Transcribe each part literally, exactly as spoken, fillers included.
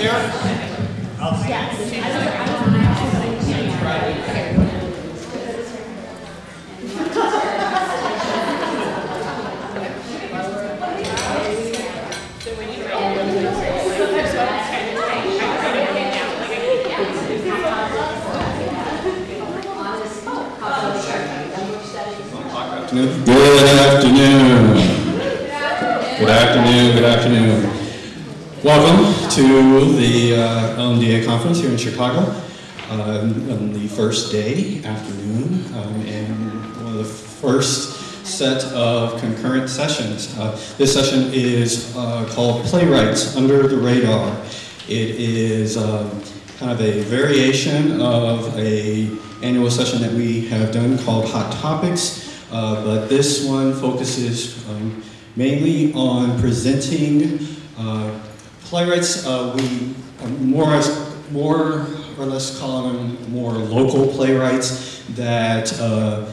there? I'll see. Good afternoon. Good afternoon, good afternoon. Welcome to the uh, L M D A conference here in Chicago um, on the first day afternoon um, and one of the first set of concurrent sessions. Uh, this session is uh, called Playwrights Under the Radar. It is um, kind of a variation of an annual session that we have done called Hot Topics. Uh, but this one focuses um, mainly on presenting uh, playwrights. Uh, we more, as, more or less call them more local playwrights that, uh,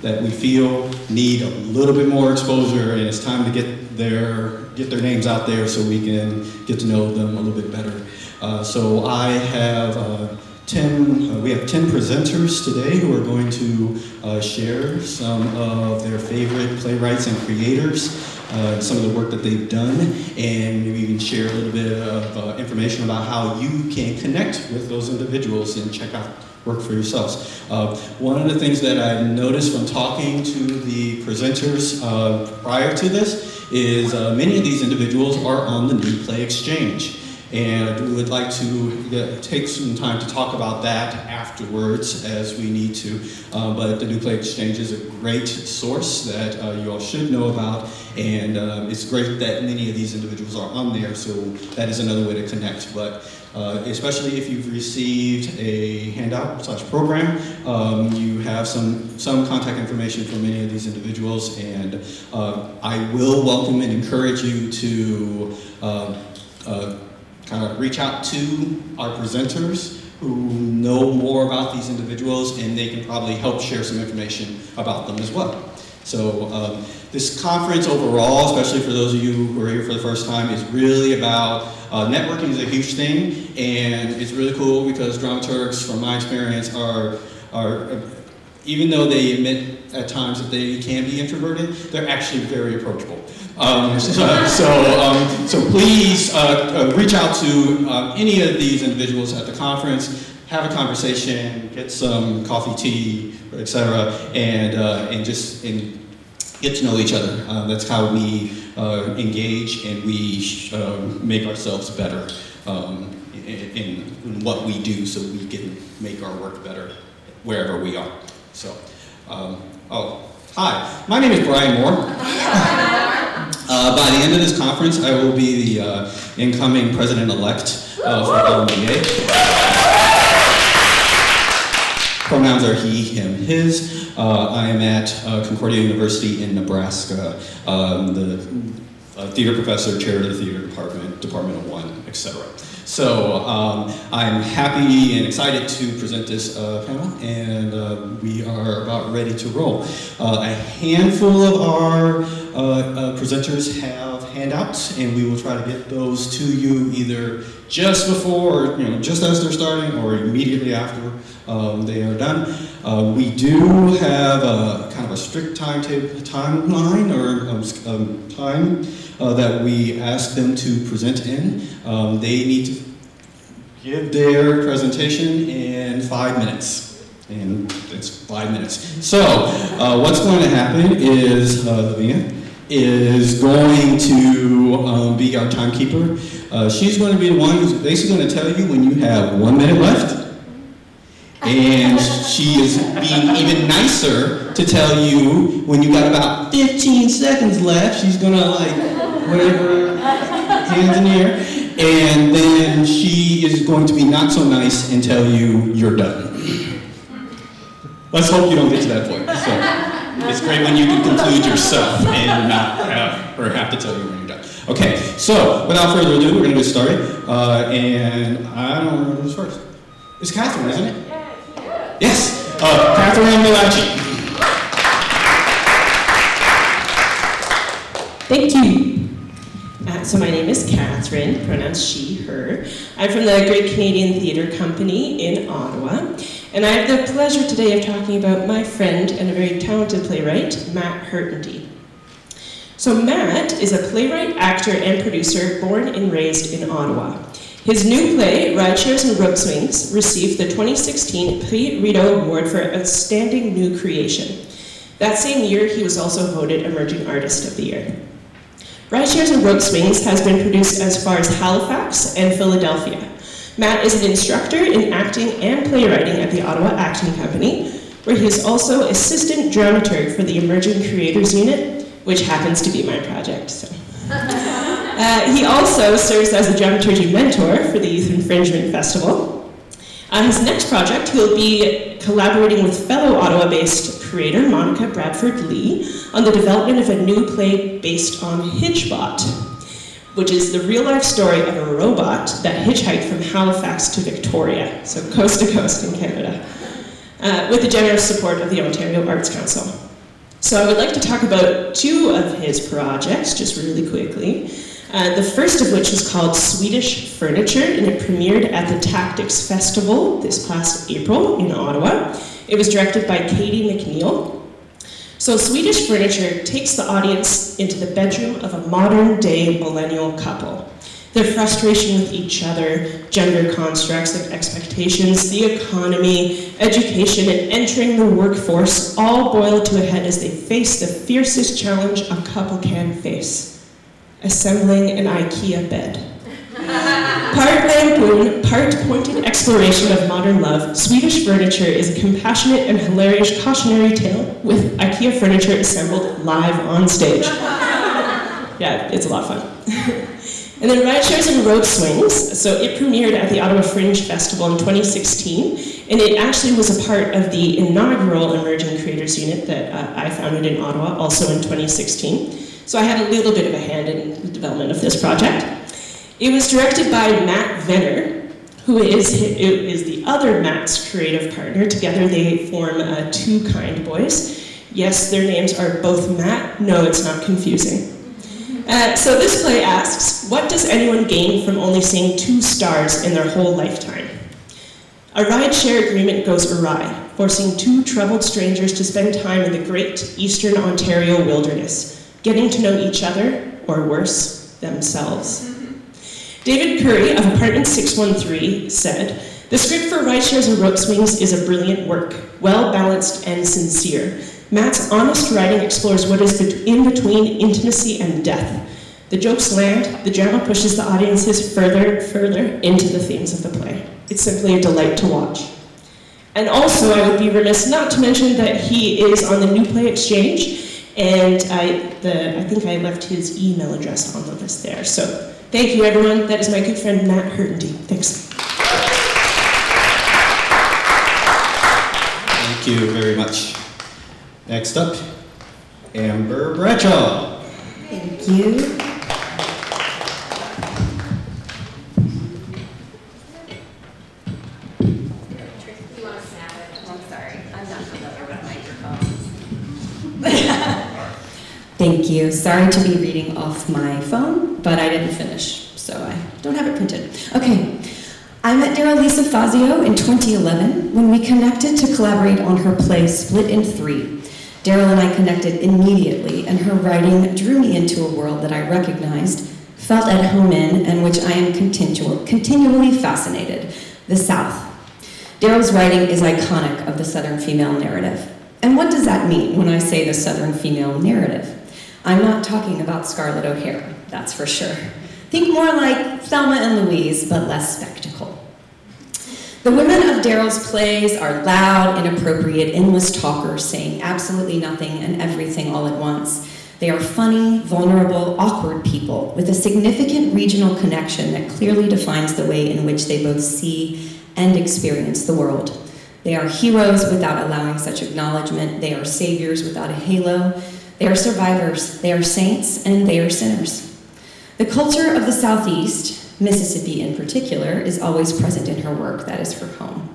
that we feel need a little bit more exposure, and it's time to get their, get their names out there so we can get to know them a little bit better. Uh, so I have uh, Ten, uh, we have ten presenters today who are going to uh, share some of their favorite playwrights and creators, uh, some of the work that they've done, and maybe even share a little bit of uh, information about how you can connect with those individuals and check out work for yourselves. Uh, one of the things that I've noticed from talking to the presenters uh, prior to this is uh, many of these individuals are on the New Play Exchange. And we would like to get, take some time to talk about that afterwards as we need to. Uh, but the New Play Exchange is a great source that uh, you all should know about. And uh, it's great that many of these individuals are on there, so that is another way to connect. But uh, especially if you've received a handout slash program, um, you have some, some contact information for many of these individuals. And uh, I will welcome and encourage you to uh, uh, kind of reach out to our presenters who know more about these individuals, and they can probably help share some information about them as well. So um, this conference overall, especially for those of you who are here for the first time, is really about uh, networking is a huge thing, and it's really cool because dramaturgs, from my experience, are, are even though they admit at times that they can be introverted, they're actually very approachable. Um, so, so, um, so please uh, uh, reach out to uh, any of these individuals at the conference, have a conversation, get some coffee, tea, et cetera, and uh, and just and get to know each other. Uh, that's how we uh, engage and we uh, make ourselves better um, in, in what we do, so we can make our work better wherever we are. So, um, oh, hi, my name is Brian Moore. Uh, by the end of this conference, I will be the uh, incoming president-elect uh, for L M D A. Pronouns are he, him, his. Uh, I am at uh, Concordia University in Nebraska, um, the uh, theater professor, chair of the theater department, department of one, et cetera. So um, I'm happy and excited to present this uh, panel, and uh, we are about ready to roll. Uh, a handful of our uh, uh, presenters have handouts, and we will try to get those to you either just before, or, you know, just as they're starting, or immediately after um, they are done. Uh, we do have a kind of a strict timetable, timeline, or um, um, time. Uh, that we ask them to present in. Um, they need to give their presentation in five minutes. And it's five minutes. So uh, what's going to happen is uh, Lavinia is going to um, be our timekeeper. Uh, she's going to be the one who's basically going to tell you when you have one minute left. And she is being even nicer to tell you when you got about fifteen seconds left. She's going to like whatever, hands in the air, and then she is going to be not so nice and tell you you're done. Let's hope you don't get to that point. So it's great when you can conclude yourself and not have, or have to tell you when you're done. Okay, so without further ado, we're going to get started, uh, and I don't remember who's first. It's Catherine, isn't it? Yes, uh, Catherine Malachi. Thank you. So my name is Catherine, pronounced she, her. I'm from the Great Canadian Theatre Company in Ottawa. And I have the pleasure today of talking about my friend and a very talented playwright, Matt Hurtendy. So Matt is a playwright, actor, and producer born and raised in Ottawa. His new play, Rideshares and Rope Swings, received the twenty sixteen Prix Rideau Award for Outstanding New Creation. That same year, he was also voted Emerging Artist of the Year. Rideshares and Rope Swings has been produced as far as Halifax and Philadelphia. Matt is an instructor in acting and playwriting at the Ottawa Acting Company, where he is also assistant dramaturg for the Emerging Creators Unit, which happens to be my project. So. Uh, he also serves as a dramaturgy mentor for the Youth Infringement Festival. On his next project, he'll be collaborating with fellow Ottawa-based creator Monica Bradford-Lee on the development of a new play based on Hitchbot, which is the real-life story of a robot that hitchhiked from Halifax to Victoria, so coast to coast in Canada, uh, with the generous support of the Ontario Arts Council. So I would like to talk about two of his projects, just really quickly. Uh, the first of which is called Swedish Furniture, and it premiered at the Tactics Festival this past April in Ottawa. It was directed by Katie McNeil. So Swedish Furniture takes the audience into the bedroom of a modern-day millennial couple. Their frustration with each other, gender constructs and expectations, the economy, education, and entering the workforce all boil to a head as they face the fiercest challenge a couple can face: assembling an IKEA bed. Part lampoon, part pointed exploration of modern love, Swedish Furniture is a compassionate and hilarious cautionary tale with IKEA furniture assembled live on stage. Yeah, it's a lot of fun. And then Rideshares and Rope Swings, so it premiered at the Ottawa Fringe Festival in twenty sixteen, and it actually was a part of the inaugural Emerging Creators Unit that uh, I founded in Ottawa, also in twenty sixteen. So I had a little bit of a hand in the development of this project. It was directed by Matt Venner, who is, who is the other Matt's creative partner. Together they form uh, Two Kind Boys. Yes, their names are both Matt. No, it's not confusing. Uh, so this play asks, what does anyone gain from only seeing two stars in their whole lifetime? A ride-share agreement goes awry, forcing two troubled strangers to spend time in the great eastern Ontario wilderness, getting to know each other, or worse, themselves. Mm-hmm. David Curry of Apartment six one three said, "The script for Rideshares and Rope Swings is a brilliant work, well-balanced and sincere. Matt's honest writing explores what is in between intimacy and death. The jokes land, the drama pushes the audiences further, further into the themes of the play. It's simply a delight to watch." And also, I would be remiss not to mention that he is on the New Play Exchange, and I, the, I think I left his email address on the list there. So thank you, everyone. That is my good friend, Matt Hurtendy. Thanks. Thank you very much. Next up, Amber Bradshaw. Thank you. Thank you. Sorry to be reading off my phone, but I didn't finish, so I don't have it printed. Okay. I met Daryl Lisa Fazio in twenty eleven when we connected to collaborate on her play Split in Three. Daryl and I connected immediately, and her writing drew me into a world that I recognized, felt at home in, and which I am continu- continually fascinated: the South. Daryl's writing is iconic of the Southern female narrative. And what does that mean when I say the Southern female narrative? I'm not talking about Scarlett O'Hara, that's for sure. Think more like Thelma and Louise, but less spectacle. The women of Daryl's plays are loud, inappropriate, endless talkers saying absolutely nothing and everything all at once. They are funny, vulnerable, awkward people with a significant regional connection that clearly defines the way in which they both see and experience the world. They are heroes without allowing such acknowledgement. They are saviors without a halo. They are survivors, they are saints, and they are sinners. The culture of the Southeast, Mississippi in particular, is always present in her work. That is her home.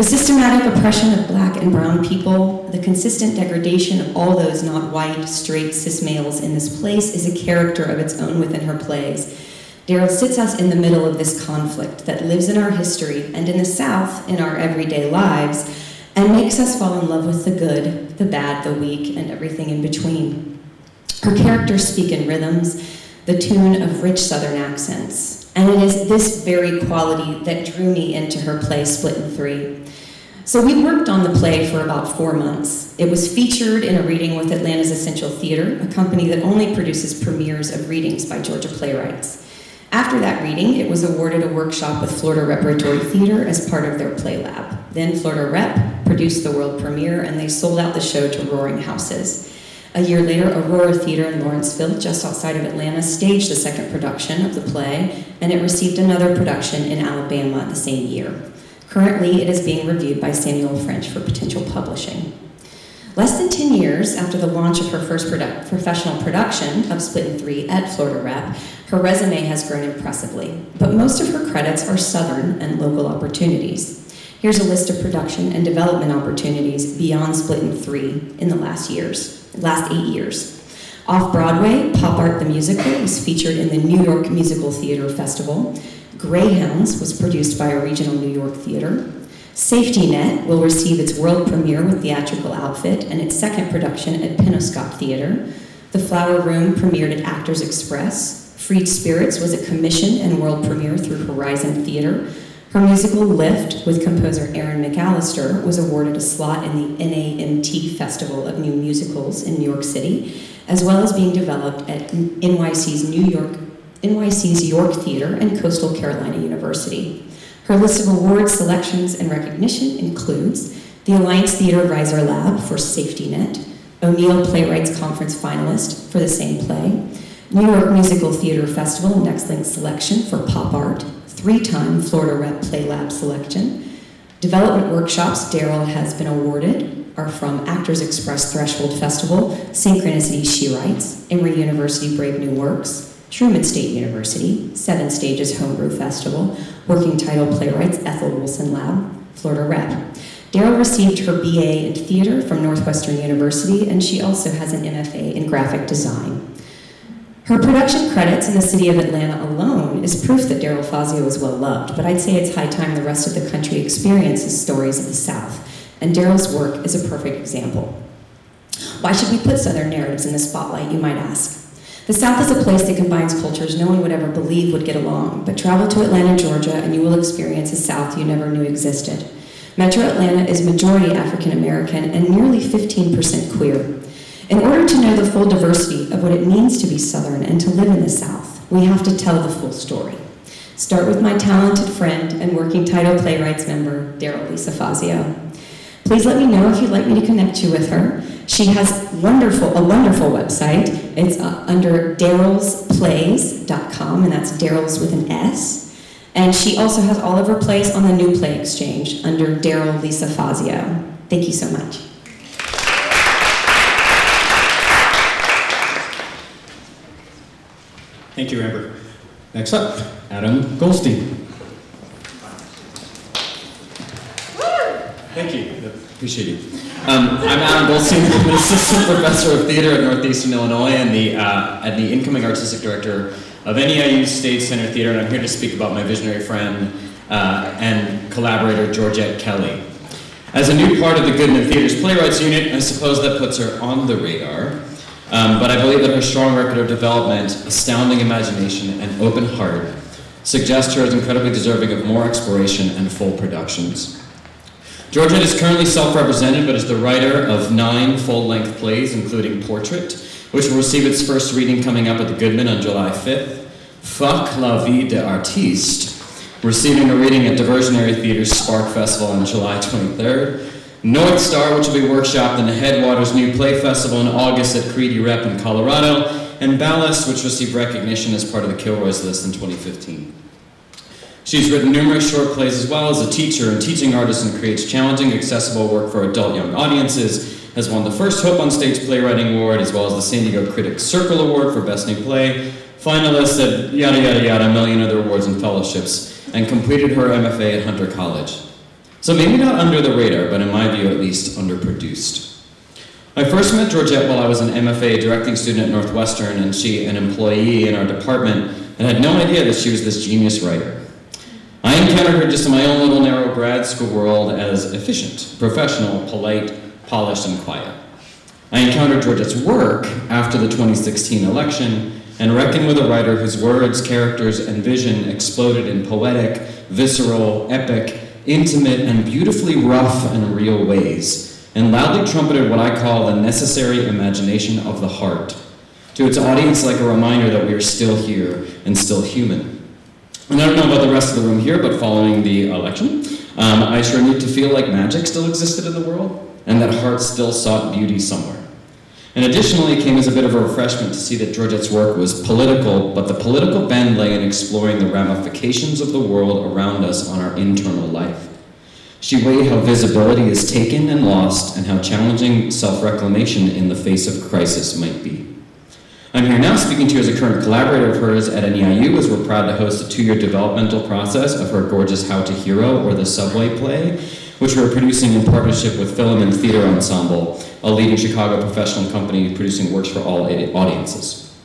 The systematic oppression of black and brown people, the consistent degradation of all those not white, straight, cis males in this place is a character of its own within her plays. Daryl sits us in the middle of this conflict that lives in our history and in the South in our everyday lives and makes us fall in love with the good, the bad, the weak, and everything in between. Her characters speak in rhythms, the tune of rich Southern accents. And it is this very quality that drew me into her play, Split in Three. So we worked on the play for about four months. It was featured in a reading with Atlanta's Essential Theater, a company that only produces premieres of readings by Georgia playwrights. After that reading, it was awarded a workshop with Florida Repertory Theatre as part of their play lab. Then Florida Rep produced the world premiere, and they sold out the show to Roaring Houses. A year later, Aurora Theatre in Lawrenceville, just outside of Atlanta, staged the second production of the play, and it received another production in Alabama the same year. Currently, it is being reviewed by Samuel French for potential publishing. Less than ten years after the launch of her first produ- professional production of Split in Three at Florida Rep, her resume has grown impressively, but most of her credits are Southern and local opportunities. Here's a list of production and development opportunities beyond Split in Three in the last years. last eight years. Off-Broadway, Pop Art the Musical was featured in the New York Musical Theater Festival. Greyhounds was produced by a regional New York theater. Safety Net will receive its world premiere with Theatrical Outfit and its second production at Penobscot Theater. The Flower Room premiered at Actors Express. Freed Spirits was a commission and world premiere through Horizon Theater. Her musical Lift, with composer Aaron McAllister, was awarded a slot in the N A M T Festival of New Musicals in New York City, as well as being developed at N Y C's New York, N Y C's York Theater and Coastal Carolina University. Her list of award selections and recognition includes the Alliance Theater Riser Lab for Safety Net, O'Neill Playwrights Conference finalist for the same play, New York Musical Theater Festival Next Link selection for Pop Art, three-time Florida Rep Play Lab selection. Development workshops Daryl has been awarded are from Actors Express Threshold Festival, Synchronicity She Writes, Emory University Brave New Works, Truman State University, Seven Stages Homebrew Festival, Working Title Playwrights Ethel Wilson Lab, Florida Rep. Daryl received her B A in theater from Northwestern University, and she also has an M F A in graphic design. Her production credits in the city of Atlanta alone is proof that Daryl Fazio is well-loved, but I'd say it's high time the rest of the country experiences stories of the South, and Daryl's work is a perfect example. Why should we put Southern narratives in the spotlight, you might ask? The South is a place that combines cultures no one would ever believe would get along, but travel to Atlanta, Georgia, and you will experience a South you never knew existed. Metro Atlanta is majority African-American and nearly fifteen percent queer. In order to know the full diversity of what it means to be Southern and to live in the South, we have to tell the full story. Start with my talented friend and Working Title Playwrights member, Daryl Lisa Fazio. Please let me know if you'd like me to connect you with her. She has wonderful, a wonderful website. It's uh, under darylsplays dot com, and that's Daryl's with an S. And she also has all of her plays on the New Play Exchange under Daryl Lisa Fazio. Thank you so much. Thank you, Amber. Next up, Adam Goldstein. Thank you. Appreciate you. Um, I'm Adam Goldstein. I'm an assistant professor of theater at Northeastern Illinois and the, uh, and the incoming artistic director of N E I U Stage Center Theater, and I'm here to speak about my visionary friend uh, and collaborator, Georgette Kelly. As a new part of the Goodman Theater's Playwrights Unit, I suppose that puts her on the radar. Um, but I believe that her strong record of development, astounding imagination, and open heart suggest her as incredibly deserving of more exploration and full productions. Georgette is currently self-represented, but is the writer of nine full-length plays, including Portrait, which will receive its first reading coming up at the Goodman on July fifth, Fuck la vie de artiste, receiving a reading at Diversionary Theater's Spark Festival on July twenty-third, North Star, which will be workshopped in the Headwaters New Play Festival in August at Creedy Rep in Colorado, and Ballast, which received recognition as part of the Kilroy's List in twenty fifteen. She's written numerous short plays as well as a teacher and teaching artist and creates challenging, accessible work for adult young audiences, has won the first Hope on Stage Playwriting Award as well as the San Diego Critics Circle Award for Best New Play, finalist at yada yada yada, a million other awards and fellowships, and completed her M F A at Hunter College. So maybe not under the radar, but in my view at least underproduced. I first met Georgette while I was an M F A directing student at Northwestern, and she an employee in our department, and had no idea that she was this genius writer. I encountered her just in my own little narrow grad school world as efficient, professional, polite, polished, and quiet. I encountered Georgette's work after the twenty sixteen election and reckoned with a writer whose words, characters, and vision exploded in poetic, visceral, epic, intimate, and beautifully rough and real ways, and loudly trumpeted what I call the necessary imagination of the heart. To its audience, like a reminder that we are still here and still human. And I don't know about the rest of the room here, but following the election, um, I sure need to feel like magic still existed in the world, and that heart still sought beauty somewhere. And additionally, it came as a bit of a refreshment to see that Georgette's work was political, but the political bend lay in exploring the ramifications of the world around us on our internal life. She weighed how visibility is taken and lost, and how challenging self-reclamation in the face of crisis might be. I'm here now speaking to you as a current collaborator of hers at N E I U, as we're proud to host a two-year developmental process of her gorgeous How to Hero, or the Subway Play, which we're producing in partnership with Film and Theater Ensemble, a leading Chicago professional company producing works for all audiences.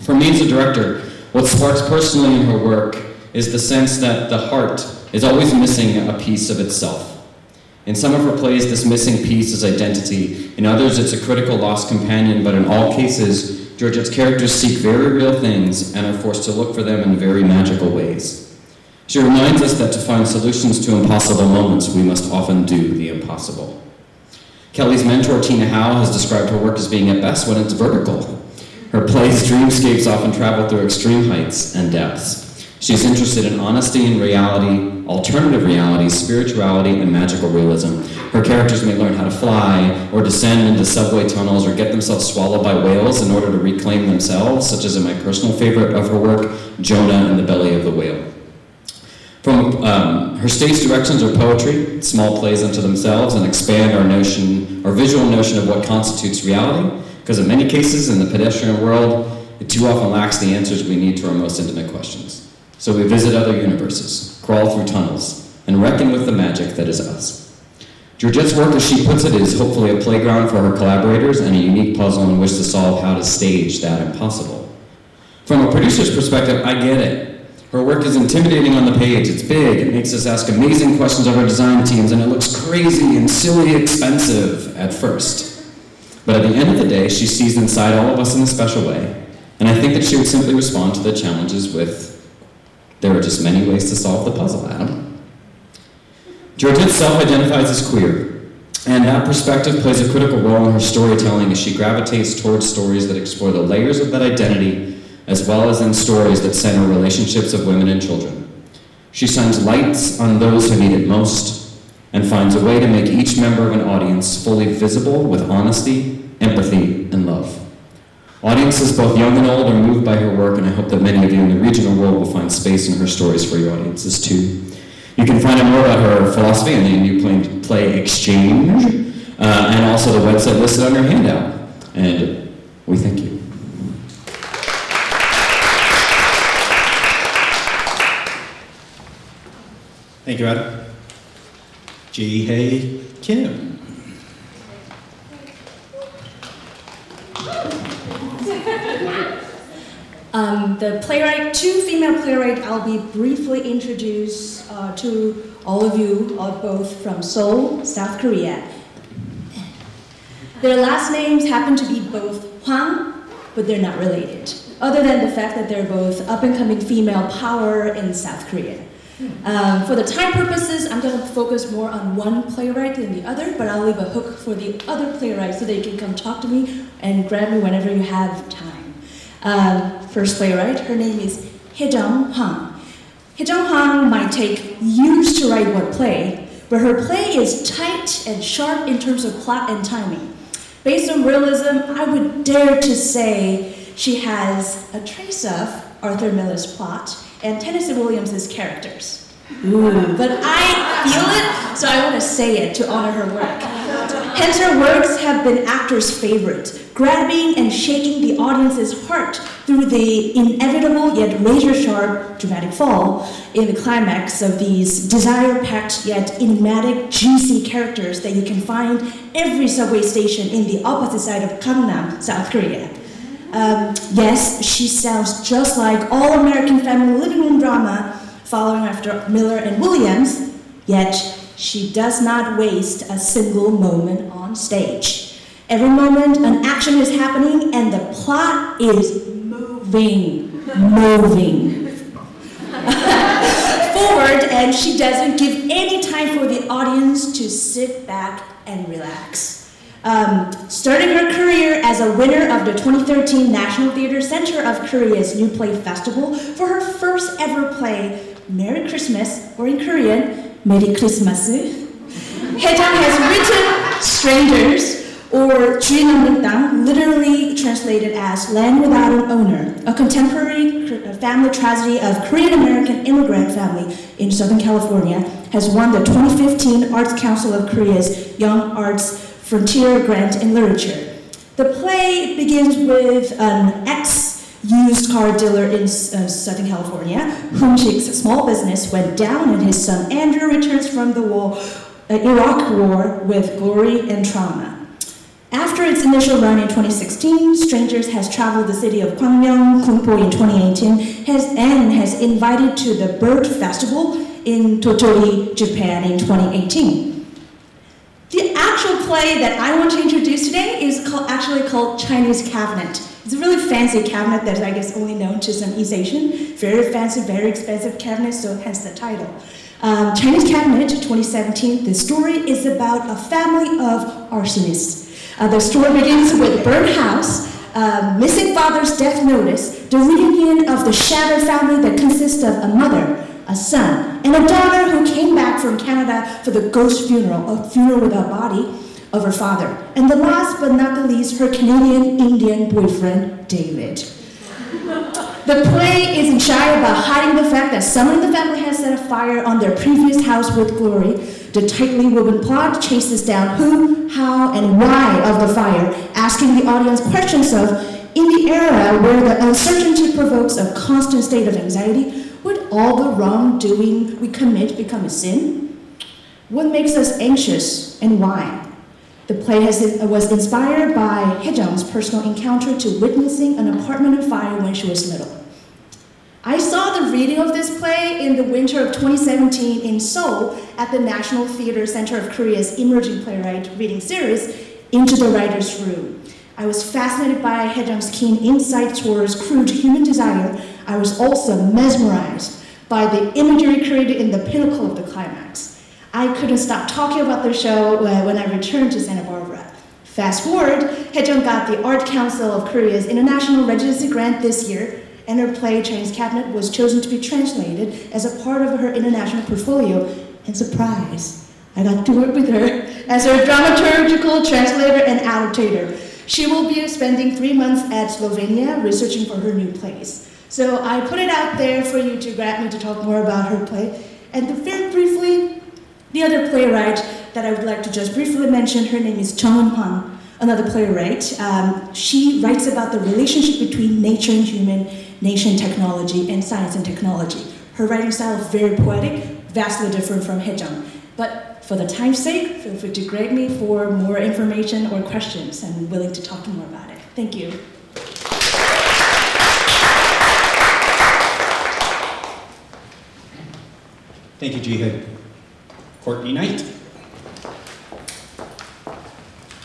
For me as a director, what sparks personally in her work is the sense that the heart is always missing a piece of itself. In some of her plays, this missing piece is identity. In others, it's a critical lost companion, but in all cases, Georgette's characters seek very real things and are forced to look for them in very magical ways. She reminds us that to find solutions to impossible moments, we must often do the impossible. Kelly's mentor, Tina Howe, has described her work as being at best when it's vertical. Her plays' dreamscapes often travel through extreme heights and depths. She's interested in honesty and reality, alternative reality, spirituality, and magical realism. Her characters may learn how to fly, or descend into subway tunnels, or get themselves swallowed by whales in order to reclaim themselves, such as in my personal favorite of her work, Jonah and the Belly of the Whale. From um, her stage directions are poetry, small plays unto themselves, and expand our notion, our visual notion of what constitutes reality, because in many cases in the pedestrian world, it too often lacks the answers we need to our most intimate questions. So we visit other universes, crawl through tunnels, and reckon with the magic that is us. Georgette's work, as she puts it, is hopefully a playground for her collaborators and a unique puzzle in which to solve how to stage that impossible. From a producer's perspective, I get it. Her work is intimidating on the page, it's big, it makes us ask amazing questions of our design teams, and it looks crazy and silly expensive at first. But at the end of the day, she sees inside all of us in a special way, and I think that she would simply respond to the challenges with, there are just many ways to solve the puzzle, Adam. Georgette self-identifies as queer, and that perspective plays a critical role in her storytelling as she gravitates towards stories that explore the layers of that identity, as well as in stories that center relationships of women and children. She shines lights on those who need it most, and finds a way to make each member of an audience fully visible with honesty, empathy, and love. Audiences both young and old are moved by her work, and I hope that many of you in the regional world will find space in her stories for your audiences too. You can find out more about her philosophy in the New Play Exchange, uh, and also the website listed on your handout. And we thank you. Thank you, Adam. J H Kim. Um, the playwright, two female playwrights I'll be briefly introduced uh, to all of you, are both from Seoul, South Korea. Their last names happen to be both Hwang, but they're not related, other than the fact that they're both up-and-coming female power in South Korea. Um, for the time purposes, I'm going to focus more on one playwright than the other, but I'll leave a hook for the other playwright so they can come talk to me and grab me whenever you have time. Um, first playwright, her name is Hyejeong Hwang. Hyejeong Hwang might take years to write one play, but her play is tight and sharp in terms of plot and timing. Based on realism, I would dare to say she has a trace of Arthur Miller's plot and Tennessee Williams' characters. Ooh. But I feel it, so I want to say it to honor her work. Hence her works have been actors' favorite, grabbing and shaking the audience's heart through the inevitable yet razor-sharp dramatic fall in the climax of these desire-packed yet enigmatic, juicy characters that you can find every subway station in the opposite side of Gangnam, South Korea. Um, yes, she sounds just like all American family living room drama following after Miller and Williams, yet she does not waste a single moment on stage. Every moment an action is happening and the plot is moving, moving forward, and she doesn't give any time for the audience to sit back and relax. Um, starting her career as a winner of the twenty thirteen National Theatre Center of Korea's New Play Festival for her first ever play, Merry Christmas, or in Korean, Merry Christmas. Haedang has written Strangers, or 주인없는 literally translated as Land Without an Owner, a contemporary family tragedy of Korean-American immigrant family in Southern California, has won the twenty fifteen Arts Council of Korea's Young Arts Frontier Grant in Literature. The play begins with an ex-used car dealer in uh, Southern California whom Chick's small business went down and his son Andrew returns from the war, uh, Iraq war with glory and trauma. After its initial run in twenty sixteen, Strangers has traveled the city of Gwangmyeong, Gyeongpo in twenty eighteen has, and has invited to the Bird Festival in Totori, Japan in twenty eighteen. The actual play that I want to introduce today is called, actually called Chinese Cabinet. It's a really fancy cabinet that's I guess only known to some East Asian. Very fancy, very expensive cabinet, so hence the title. Um, Chinese Cabinet twenty seventeen, the story is about a family of arsonists. Uh, the story begins with a burnt house, uh, missing father's death notice, the reunion of the shattered family that consists of a mother, a son, and a daughter who came back from Canada for the ghost funeral, a funeral without body, of her father. And the last but not the least, her Canadian Indian boyfriend, David. The play isn't shy about hiding the fact that someone in the family has set a fire on their previous house with glory. The tightly woven plot chases down who, how, and why of the fire, asking the audience questions of, in the era where the uncertainty provokes a constant state of anxiety, would all the wrongdoing we commit become a sin? What makes us anxious and why? The play has, was inspired by Haedang's personal encounter to witnessing an apartment on fire when she was little. I saw the reading of this play in the winter of twenty seventeen in Seoul at the National Theatre Center of Korea's Emerging Playwright reading series, Into the Writer's Room. I was fascinated by Haedang's keen insight towards crude human desire. I was also mesmerized by the imagery created in the pinnacle of the climax. I couldn't stop talking about the show when I returned to Santa Barbara. Fast forward, Haedang got the Art Council of Korea's International Residency Grant this year, and her play, Chinese Cabinet, was chosen to be translated as a part of her international portfolio, and surprise, I got to work with her as her dramaturgical translator and annotator. She will be spending three months at Slovenia researching for her new plays. So I put it out there for you to grab me to talk more about her play. And very briefly, the other playwright that I would like to just briefly mention, her name is Chung Hwang, another playwright. Um, she writes about the relationship between nature and human, nature and technology, and science and technology. Her writing style is very poetic, vastly different from Haedang. But for the time's sake, feel free to grab me for more information or questions. I'm willing to talk more about it. Thank you. Thank you, Jihood. Courtney Knight.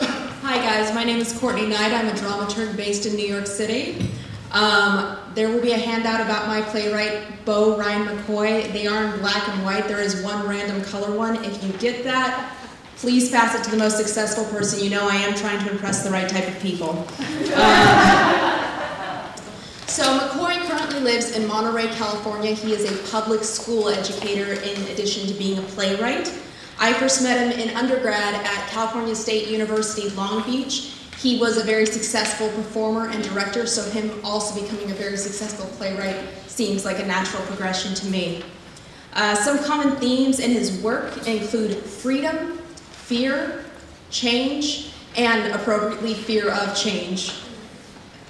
Hi guys, my name is Courtney Knight. I'm a dramaturg based in New York City. Um, there will be a handout about my playwright, Beau Ryan McCoy. They are in black and white. There is one random color one. If you get that, please pass it to the most successful person you know. I am trying to impress the right type of people. Um, so McCoy currently lives in Monterey, California. He is a public school educator in addition to being a playwright. I first met him in undergrad at California State University, Long Beach. He was a very successful performer and director, so him also becoming a very successful playwright seems like a natural progression to me. Uh, some common themes in his work include freedom, fear, change, and appropriately fear of change.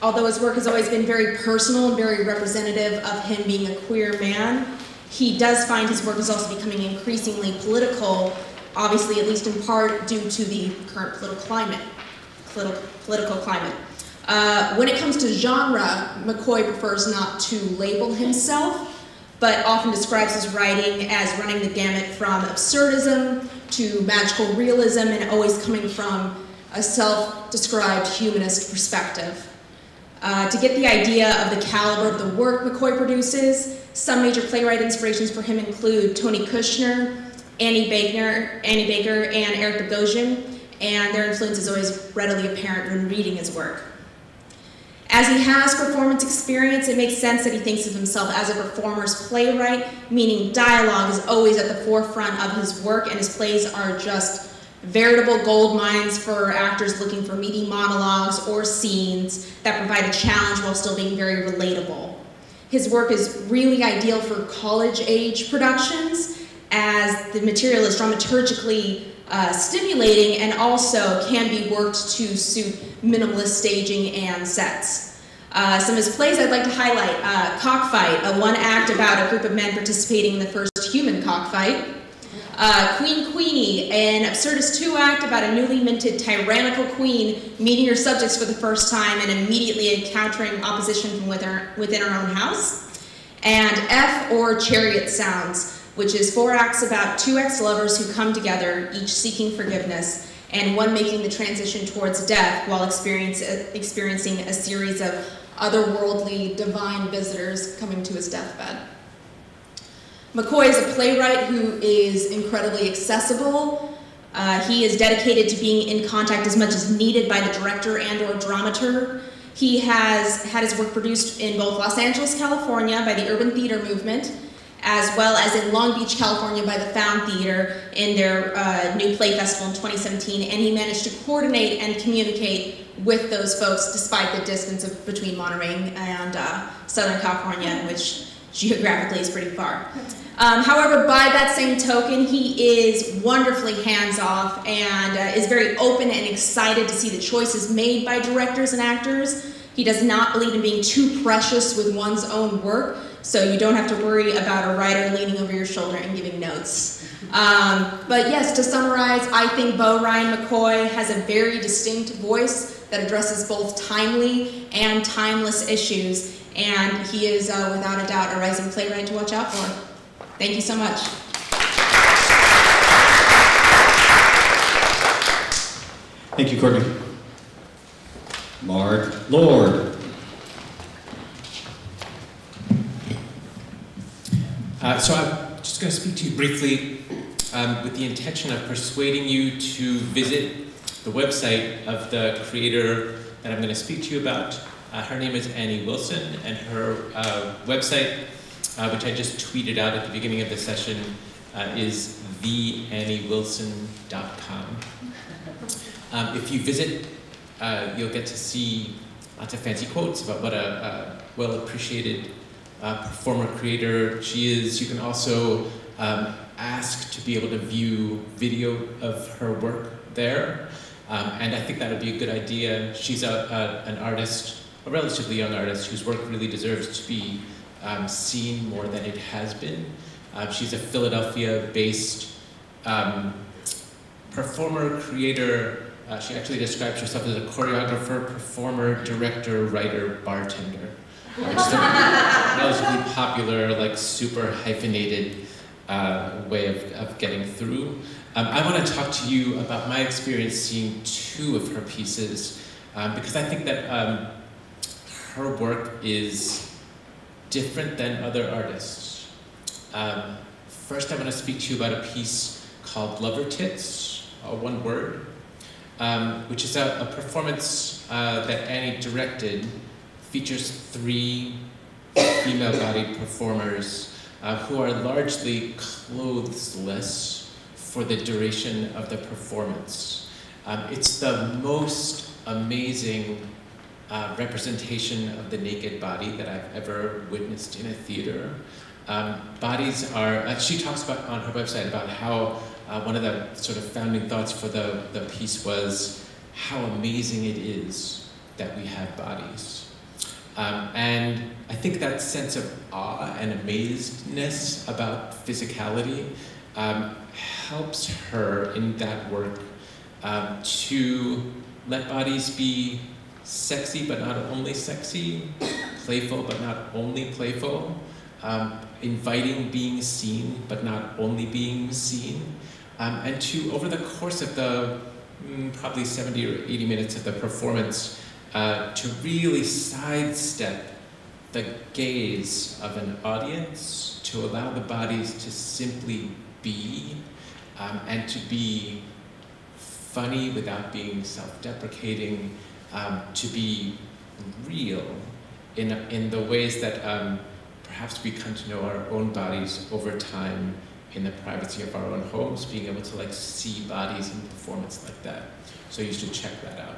Although his work has always been very personal and very representative of him being a queer man, he does find his work is also becoming increasingly political, obviously at least in part due to the current political climate. Political, political climate. Uh, when it comes to genre, McCoy prefers not to label himself, but often describes his writing as running the gamut from absurdism to magical realism and always coming from a self-described humanist perspective. Uh, to get the idea of the caliber of the work McCoy produces, some major playwright inspirations for him include Tony Kushner, Annie Baker, Annie Baker, and Eric Bogosian, and their influence is always readily apparent when reading his work. As he has performance experience, it makes sense that he thinks of himself as a performer's playwright, meaning dialogue is always at the forefront of his work, and his plays are just veritable gold mines for actors looking for meaty monologues or scenes that provide a challenge while still being very relatable. His work is really ideal for college-age productions, as the material is dramaturgically Uh, stimulating and also can be worked to suit minimalist staging and sets. Uh, some of his plays I'd like to highlight: uh, Cockfight, a one act about a group of men participating in the first human cockfight; uh, Queen Queenie, an absurdist two act about a newly minted tyrannical queen meeting her subjects for the first time and immediately encountering opposition from within her, within her own house; and F, or Chariot Sounds, which is four acts about two ex-lovers who come together, each seeking forgiveness, and one making the transition towards death while experience, experiencing a series of otherworldly divine visitors coming to his deathbed. McCoy is a playwright who is incredibly accessible. Uh, he is dedicated to being in contact as much as needed by the director and or dramaturg. He has had his work produced in both Los Angeles, California by the Urban Theater Movement, as well as in Long Beach, California by the Found Theater in their uh, New Play Festival in twenty seventeen, and he managed to coordinate and communicate with those folks despite the distance of, between Monterey and uh, Southern California, which geographically is pretty far. Um, however, by that same token, he is wonderfully hands-off and uh, is very open and excited to see the choices made by directors and actors. He does not believe in being too precious with one's own work, so you don't have to worry about a writer leaning over your shoulder and giving notes. Um, but yes, to summarize, I think Beau Ryan McCoy has a very distinct voice that addresses both timely and timeless issues, and he is, uh, without a doubt, a rising playwright to watch out for. Thank you so much. Thank you, Courtney. Mark Lord. Uh, so I'm just going to speak to you briefly um, with the intention of persuading you to visit the website of the creator that I'm going to speak to you about. Uh, her name is Annie Wilson, and her uh, website, uh, which I just tweeted out at the beginning of the session, uh, is the annie wilson dot com. Um, if you visit, uh, you'll get to see lots of fancy quotes about what a, a well-appreciated Uh, performer creator she is. You can also um, ask to be able to view video of her work there, um, and I think that would be a good idea. She's a, a, an artist, a relatively young artist, whose work really deserves to be um, seen more than it has been. Uh, she's a Philadelphia-based um, performer creator. Uh, she actually describes herself as a choreographer, performer, director, writer, bartender. It's a relatively popular, like super hyphenated uh, way of, of getting through. Um, I want to talk to you about my experience seeing two of her pieces, um, because I think that um, her work is different than other artists. Um, first, I want to speak to you about a piece called Lover Tits, uh, one word, um, which is a, a performance uh, that Annie directed. Features three female-bodied performers uh, who are largely clothesless for the duration of the performance. Um, it's the most amazing uh, representation of the naked body that I've ever witnessed in a theater. Um, bodies are, uh, she talks about on her website about how uh, one of the sort of founding thoughts for the, the piece was how amazing it is that we have bodies. Um, and I think that sense of awe and amazedness about physicality um, helps her in that work um, to let bodies be sexy but not only sexy, playful but not only playful, um, inviting being seen but not only being seen, um, and to, over the course of the mm, probably seventy or eighty minutes of the performance, uh, to really sidestep the gaze of an audience, to allow the bodies to simply be, um, and to be funny without being self-deprecating, um, to be real in, in the ways that um, perhaps we come to know our own bodies over time in the privacy of our own homes, being able to like see bodies in performance like that. So you should check that out.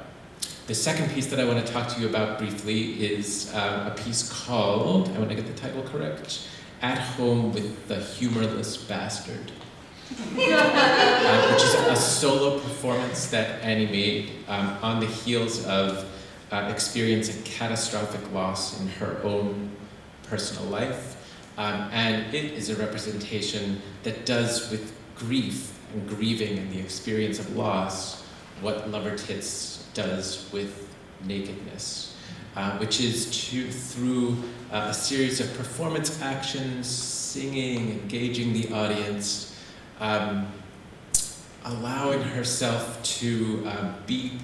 The second piece that I want to talk to you about briefly is uh, a piece called, I want to get the title correct, At Home with the Humorless Bastard, uh, which is a solo performance that Annie made um, on the heels of uh, experiencing catastrophic loss in her own personal life. Um, and it is a representation that does with grief and grieving and the experience of loss what Lover Tits does with nakedness, uh, which is to, through uh, a series of performance actions, singing, engaging the audience, um, allowing herself to uh, be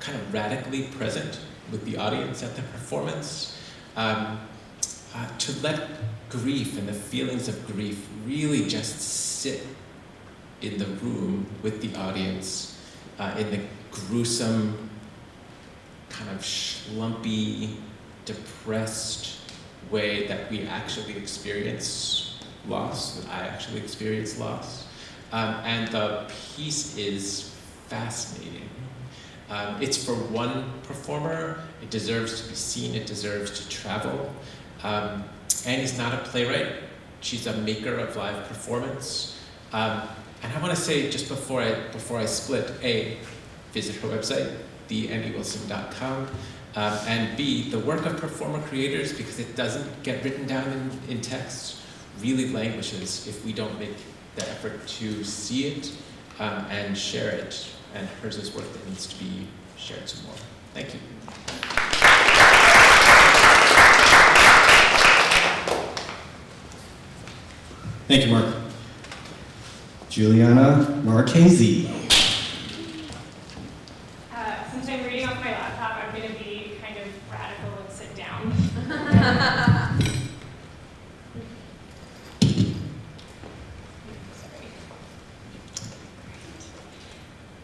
kind of radically present with the audience at the performance, um, uh, to let grief and the feelings of grief really just sit in the room with the audience uh, in the gruesome, kind of schlumpy, depressed way that we actually experience loss, that I actually experience loss. Um, and the piece is fascinating. Um, it's for one performer. It deserves to be seen. It deserves to travel. Um, Annie's not a playwright. She's a maker of live performance. Um, and I want to say, just before I, before I split, A, visit her website, the annie wilson dot com, um, and B, the work of performer creators, because it doesn't get written down in, in text, really languishes if we don't make the effort to see it um, and share it. And hers is work that needs to be shared some more. Thank you. Thank you, Mark. Juliana Marchese. Uh, since I'm reading off my laptop, I'm going to be kind of radical and sit down.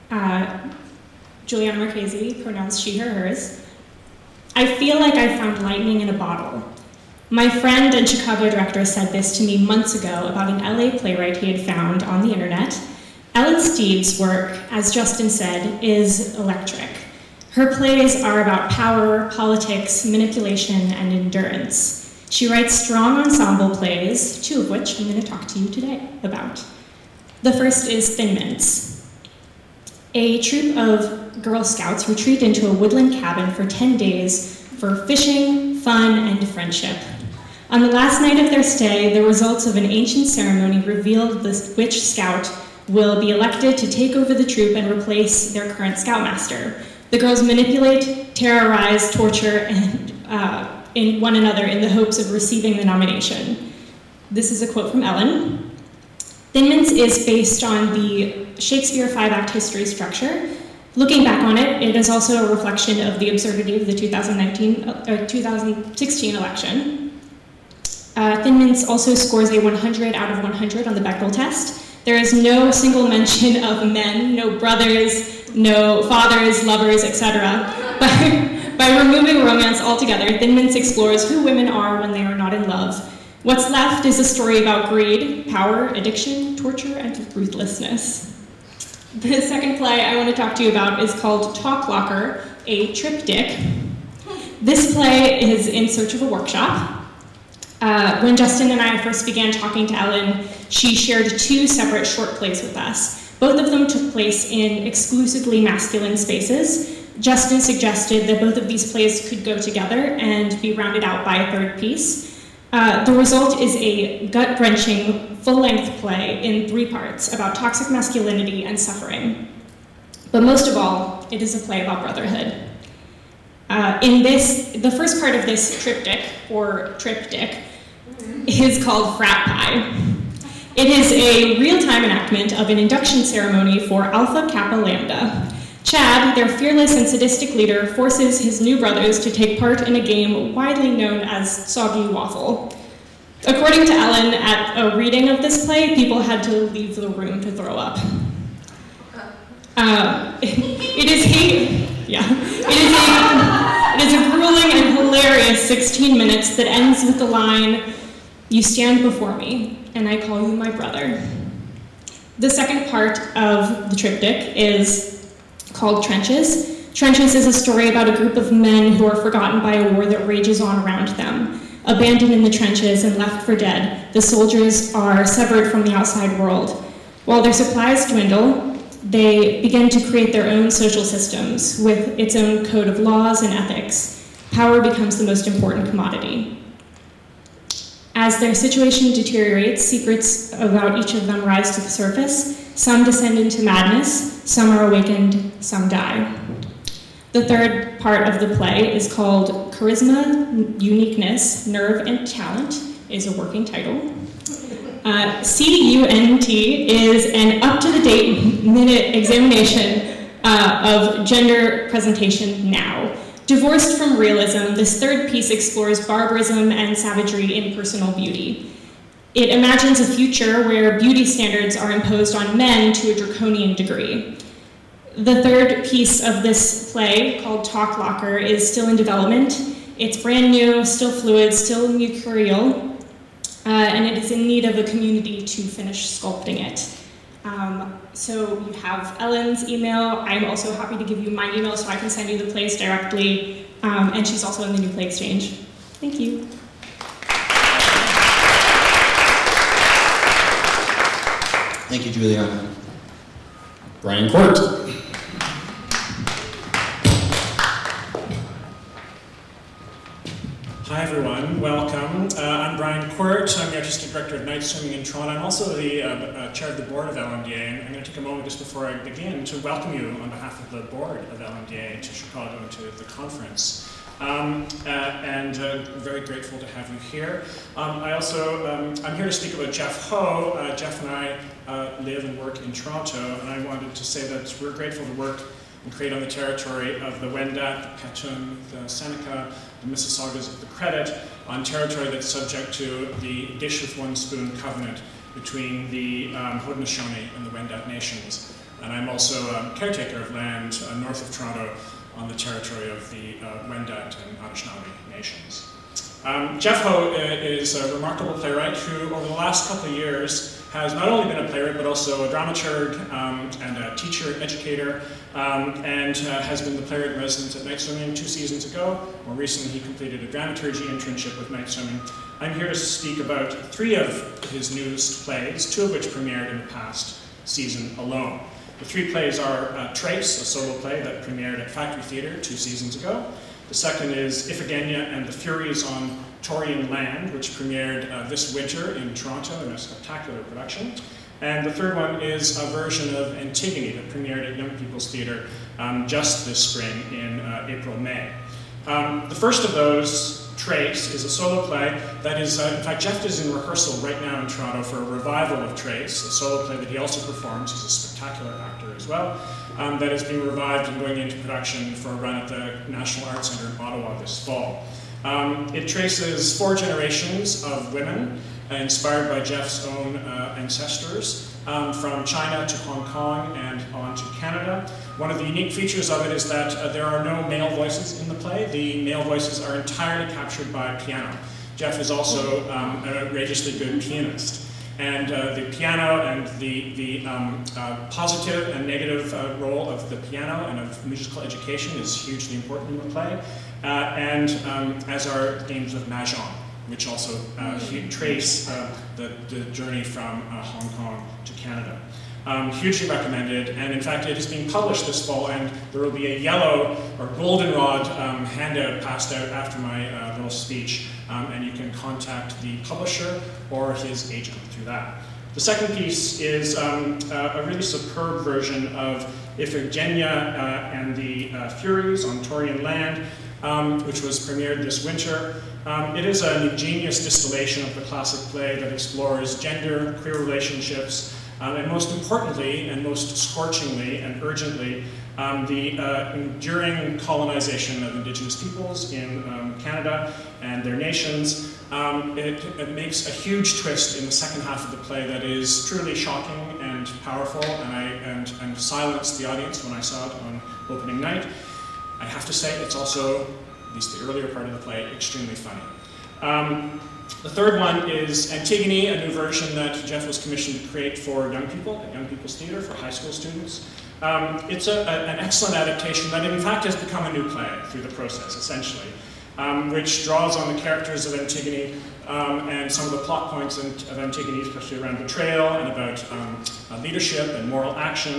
Sorry. Uh, Juliana Marchese, pronounced she, her, hers. I feel like I found lightning in a bottle. My friend and Chicago director said this to me months ago about an L A playwright he had found on the internet. Ellen Steve's work, as Justin said, is electric. Her plays are about power, politics, manipulation, and endurance. She writes strong ensemble plays, two of which I'm going to talk to you today about. The first is Thin Mints. A troop of Girl Scouts retreat into a woodland cabin for ten days for fishing, fun, and friendship. On the last night of their stay, the results of an ancient ceremony revealed which scout will be elected to take over the troop and replace their current scoutmaster. The girls manipulate, terrorize, torture, and uh, in one another in the hopes of receiving the nomination. This is a quote from Ellen. Thin Mints is based on the Shakespeare five-act history structure. Looking back on it, it is also a reflection of the absurdity of the two thousand nineteen, or twenty sixteen election. Uh, Thin Mints also scores a one hundred out of one hundred on the Bechdel test. There is no single mention of men, no brothers, no fathers, lovers, et cetera. By, by removing romance altogether, Thin Mints explores who women are when they are not in love. What's left is a story about greed, power, addiction, torture, and ruthlessness. The second play I want to talk to you about is called Talk Locker, a triptych. This play is in search of a workshop. Uh, when Justin and I first began talking to Ellen, she shared two separate short plays with us. Both of them took place in exclusively masculine spaces. Justin suggested that both of these plays could go together and be rounded out by a third piece. Uh, the result is a gut-wrenching, full-length play in three parts about toxic masculinity and suffering. But most of all, it is a play about brotherhood. Uh, in this, the first part of this triptych, or triptych, is called Frat Pie. It is a real-time enactment of an induction ceremony for Alpha Kappa Lambda. Chad, their fearless and sadistic leader, forces his new brothers to take part in a game widely known as Soggy Waffle. According to Ellen, at a reading of this play, people had to leave the room to throw up. Uh, it is hate, yeah. It is a, it is a grueling and hilarious sixteen minutes that ends with the line, "You stand before me, and I call you my brother." The second part of the triptych is called Trenches. Trenches is a story about a group of men who are forgotten by a war that rages on around them. Abandoned in the trenches and left for dead, the soldiers are severed from the outside world. While their supplies dwindle, they begin to create their own social systems with its own code of laws and ethics. Power becomes the most important commodity. As their situation deteriorates, secrets about each of them rise to the surface. Some descend into madness, some are awakened, some die. The third part of the play is called Charisma, Uniqueness, Nerve, and Talent, is a working title. Uh, C U N T is an up-to-the-date minute examination uh, of gender presentation now. Divorced from realism, this third piece explores barbarism and savagery in personal beauty. It imagines a future where beauty standards are imposed on men to a draconian degree. The third piece of this play, called Talk Locker, is still in development. It's brand new, still fluid, still mercurial. Uh, and it is in need of a community to finish sculpting it. Um, so you have Ellen's email. I'm also happy to give you my email so I can send you the plays directly. Um, and she's also in the New Play Exchange. Thank you. Thank you, Juliana. Brian Court. Hi everyone, welcome. Uh, I'm Brian Court, I'm the Artistic Director of Night Swimming in Toronto. I'm also the uh, uh, Chair of the Board of L M D A, and I'm going to take a moment just before I begin to welcome you on behalf of the Board of L M D A to Chicago and to the conference. Um, uh, and uh, very grateful to have you here. Um, I also, um, I'm here to speak about Jeff Ho. Uh, Jeff and I uh, live and work in Toronto, and I wanted to say that we're grateful to work and create on the territory of the Wendat, the Petun, the Seneca, the Mississaugas of the Credit, on territory that's subject to the Dish with One Spoon covenant between the um, Haudenosaunee and the Wendat nations. And I'm also a caretaker of land uh, north of Toronto on the territory of the uh, Wendat and Anishinaabe nations. Um, Jeff Ho uh, is a remarkable playwright who, over the last couple of years, has not only been a playwright, but also a dramaturg um, and a teacher, educator, um, and uh, has been the playwright in residence at Night Swimming two seasons ago. More recently, he completed a dramaturgy internship with Night Swimming. I'm here to speak about three of his newest plays, two of which premiered in the past season alone. The three plays are uh, Trace, a solo play that premiered at Factory Theatre two seasons ago. The second is Iphigenia and the Furies on Taurian Land, which premiered uh, this winter in Toronto in a spectacular production. And the third one is a version of Antigone that premiered at Young People's Theatre um, just this spring in uh, April, May. Um, the first of those, Trace, is a solo play that is, uh, in fact, Jeff is in rehearsal right now in Toronto for a revival of Trace, a solo play that he also performs. He's a spectacular actor as well, um, that is being revived and going into production for a run at the National Arts Centre in Ottawa this fall. Um, it traces four generations of women inspired by Jeff's own uh, ancestors um, from China to Hong Kong and on to Canada. One of the unique features of it is that uh, there are no male voices in the play. The male voices are entirely captured by piano. Jeff is also um, an outrageously good pianist. And uh, the piano and the, the um, uh, positive and negative uh, role of the piano and of musical education is hugely important in the play, uh, and um, as are games of Mahjong, which also uh, trace uh, the, the journey from uh, Hong Kong to Canada. Um, hugely recommended, and in fact it is being published this fall, and there will be a yellow or goldenrod um, handout passed out after my uh, little speech, um, and you can contact the publisher or his agent through that. The second piece is um, uh, a really superb version of Iphigenia uh, and the uh, Furies on Taurian land, um, which was premiered this winter. Um, it is an ingenious distillation of the classic play that explores gender, queer relationships, Um, and most importantly, and most scorchingly and urgently, um, the uh, enduring colonization of Indigenous peoples in um, Canada and their nations. Um, it, it makes a huge twist in the second half of the play that is truly shocking and powerful, and I and, and silenced the audience when I saw it on opening night. I have to say, it's also, at least the earlier part of the play, extremely funny. Um, The third one is Antigone, a new version that Jeff was commissioned to create for young people, at Young People's Theatre, for high school students. Um, it's a, a, an excellent adaptation that in fact has become a new play through the process, essentially, um, which draws on the characters of Antigone um, and some of the plot points in, of Antigone, especially around betrayal and about um, uh, leadership and moral action.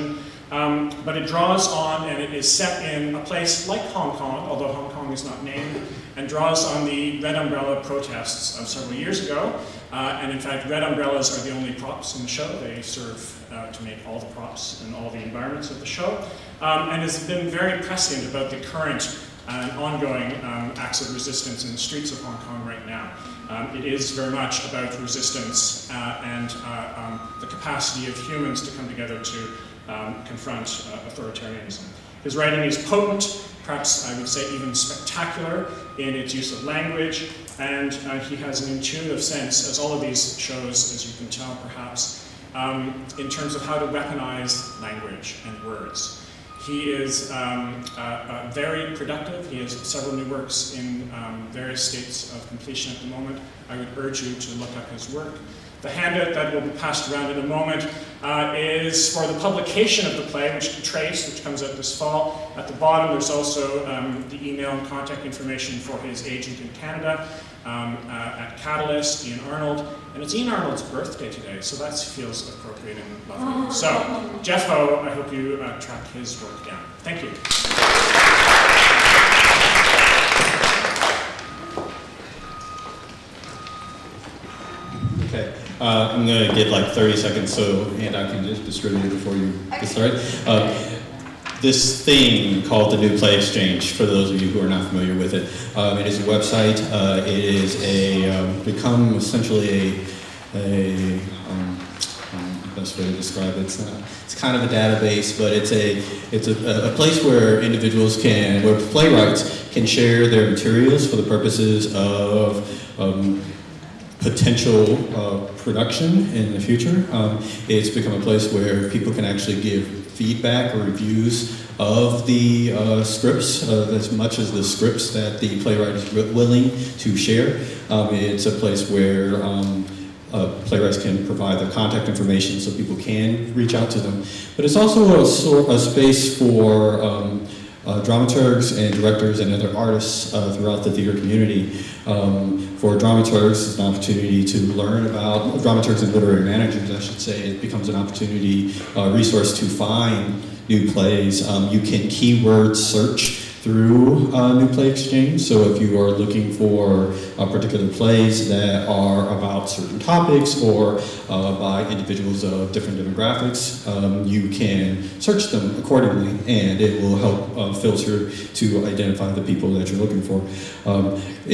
Um, but it draws on, and it is set in a place like Hong Kong, although Hong Kong is not named, and draws on the Red Umbrella protests of several years ago. Uh, and in fact, Red Umbrellas are the only props in the show. They serve uh, to make all the props and all the environments of the show. Um, and has been very prescient about the current and ongoing um, acts of resistance in the streets of Hong Kong right now. Um, it is very much about resistance uh, and uh, um, the capacity of humans to come together to Um, confront uh, authoritarianism. His writing is potent, perhaps I would say even spectacular in its use of language, and uh, he has an intuitive sense, as all of these shows, as you can tell perhaps, um, in terms of how to weaponize language and words. He is um, uh, uh, very productive. He has several new works in um, various states of completion at the moment. I would urge you to look up his work. The handout that will be passed around in a moment uh, is for the publication of the play, which can trace, which comes out this fall. At the bottom, there's also um, the email and contact information for his agent in Canada um, uh, at Catalyst, Ian Arnold. And it's Ian Arnold's birthday today, so that feels appropriate and lovely. So, Jeff Ho, I hope you uh, track his work down. Thank you. Uh, I'm going to get like thirty seconds so handout can just distribute it before you get started. Uh, this thing called the New Play Exchange, for those of you who are not familiar with it, um, it is a website. Uh, it is a um, become essentially a, a um, um, best way to describe it. It's, not, it's kind of a database, but it's a it's a, a place where individuals can, where playwrights can share their materials for the purposes of um, potential uh, production in the future. Um, it's become a place where people can actually give feedback or reviews of the uh, scripts, uh, as much as the scripts that the playwright is willing to share. Um, it's a place where um, uh, playwrights can provide their contact information so people can reach out to them. But it's also a, a space for um, Uh, dramaturgs and directors and other artists uh, throughout the theater community. Um, for dramaturgs, it's an opportunity to learn about, dramaturgs and literary managers, I should say, it becomes an opportunity, uh, resource to find new plays. Um, you can keyword search through uh, New Play Exchange. So if you are looking for uh, particular plays that are about certain topics or uh, by individuals of different demographics, um, you can search them accordingly, and it will help uh, filter to identify the people that you're looking for. Um,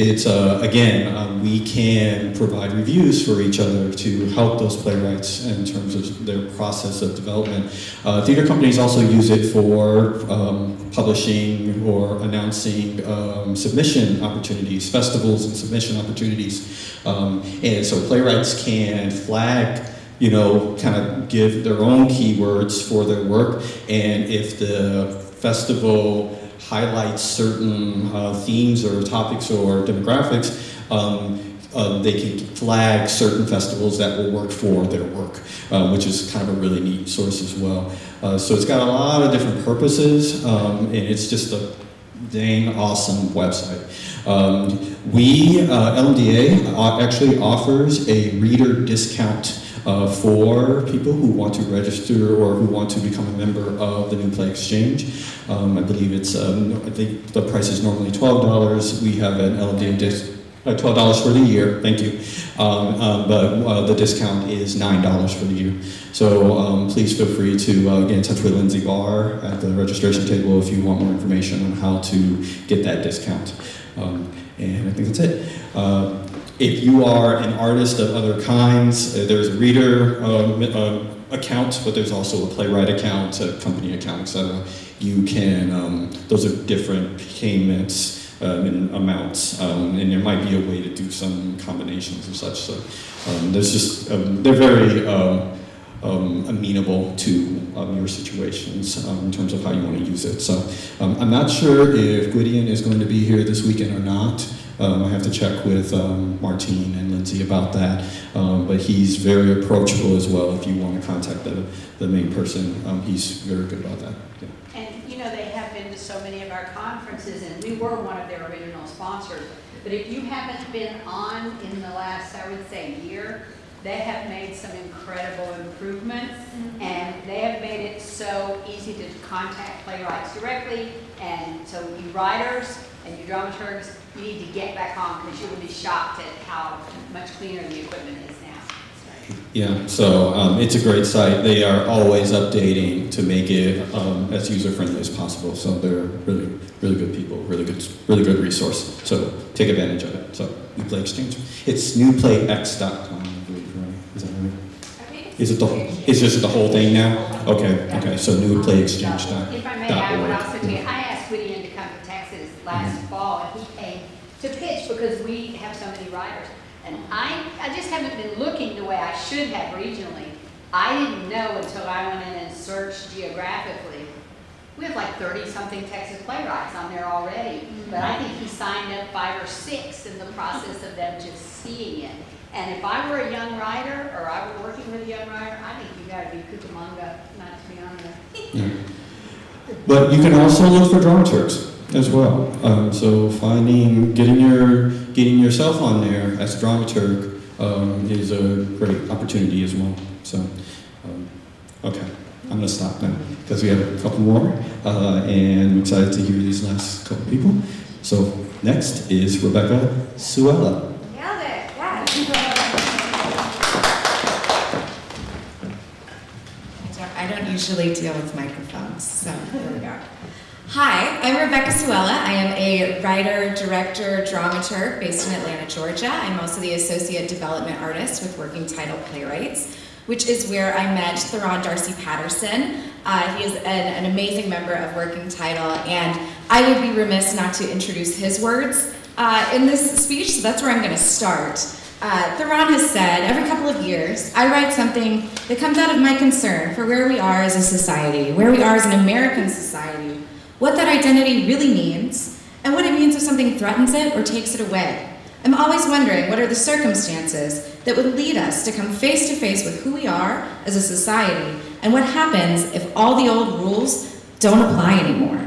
it's, uh, again, um, we can provide reviews for each other to help those playwrights in terms of their process of development. Uh, theater companies also use it for um, publishing or or announcing um, submission opportunities, festivals and submission opportunities. Um, and so playwrights can flag, you know, kind of give their own keywords for their work. And if the festival highlights certain uh, themes or topics or demographics, um, uh, they can flag certain festivals that will work for their work, um, which is kind of a really neat source as well. Uh, so it's got a lot of different purposes, um, and it's just a dang awesome website. Um, we, uh, L M D A, actually offers a reader discount uh, for people who want to register or who want to become a member of the New Play Exchange. Um, I believe it's, um, I think the price is normally twelve dollars. We have an L M D A discount. twelve dollars for the year, thank you. Um, uh, but uh, the discount is nine dollars for the year. So um, please feel free to uh, get in touch with Lindsay Barr at the registration table if you want more information on how to get that discount. Um, and I think that's it. Uh, if you are an artist of other kinds, uh, there's a reader uh, uh, account, but there's also a playwright account, a company account, et cetera. You can, um, those are different payments. Um, in amounts, um, and there might be a way to do some combinations and such. So um, there's just um, they're very um, um, amenable to um, your situations um, in terms of how you want to use it. So um, I'm not sure if Gwydion is going to be here this weekend or not. Um, I have to check with um, Martine and Lindsay about that, um, but he's very approachable as well. If you want to contact the the main person, um, he's very good about that. Yeah. So many of our conferences, and we were one of their original sponsors, but if you haven't been on in the last, I would say, year, they have made some incredible improvements, mm-hmm. and they have made it so easy to contact playwrights directly, and so you writers and you dramaturgs, you need to get back on because you will be shocked at how much cleaner the equipment is now. Yeah, so um, it's a great site. They are always updating to make it um, as user-friendly as possible. So they're really, really good people, really good, really good resource. So take advantage of it. So New Play Exchange. It's new play x dot com, I believe, right? Is that right? Is it the is just the whole thing now? Okay, okay. So new play exchange dot org. If I may, I would also tell you, I asked Whittier to come to Texas last mm-hmm. fall, and he came to pitch because we have so many writers. And I, I just haven't been looking the way I should have regionally. I didn't know until I went in and searched geographically. We have like thirty something Texas playwrights on there already, mm-hmm. but I think he signed up five or six in the process of them just seeing it. And if I were a young writer, or I were working with a young writer, I think you gotta be Cucamonga, not to be on the... yeah. But you can also look for dramaturgs as well. Um, so finding, getting your, getting yourself on there as a dramaturg um, is a great opportunity as well. So, um, okay, I'm gonna stop now because we have a couple more, uh, and I'm excited to hear these last couple people. So next is Rebecca Suella. Nailed it, yeah. I don't usually deal with microphones, so here we go. Hi, I'm Rebecca Suella. I am a writer, director, dramaturg based in Atlanta, Georgia. I'm also the associate development artist with Working Title Playwrights, which is where I met Theron Darcy Patterson. Uh, he is an, an amazing member of Working Title, and I would be remiss not to introduce his words uh, in this speech, so that's where I'm going to start. Uh, Theron has said, every couple of years, I write something that comes out of my concern for where we are as a society, where we are as an American society, what that identity really means, and what it means if something threatens it or takes it away. I'm always wondering what are the circumstances that would lead us to come face to face with who we are as a society, and what happens if all the old rules don't apply anymore.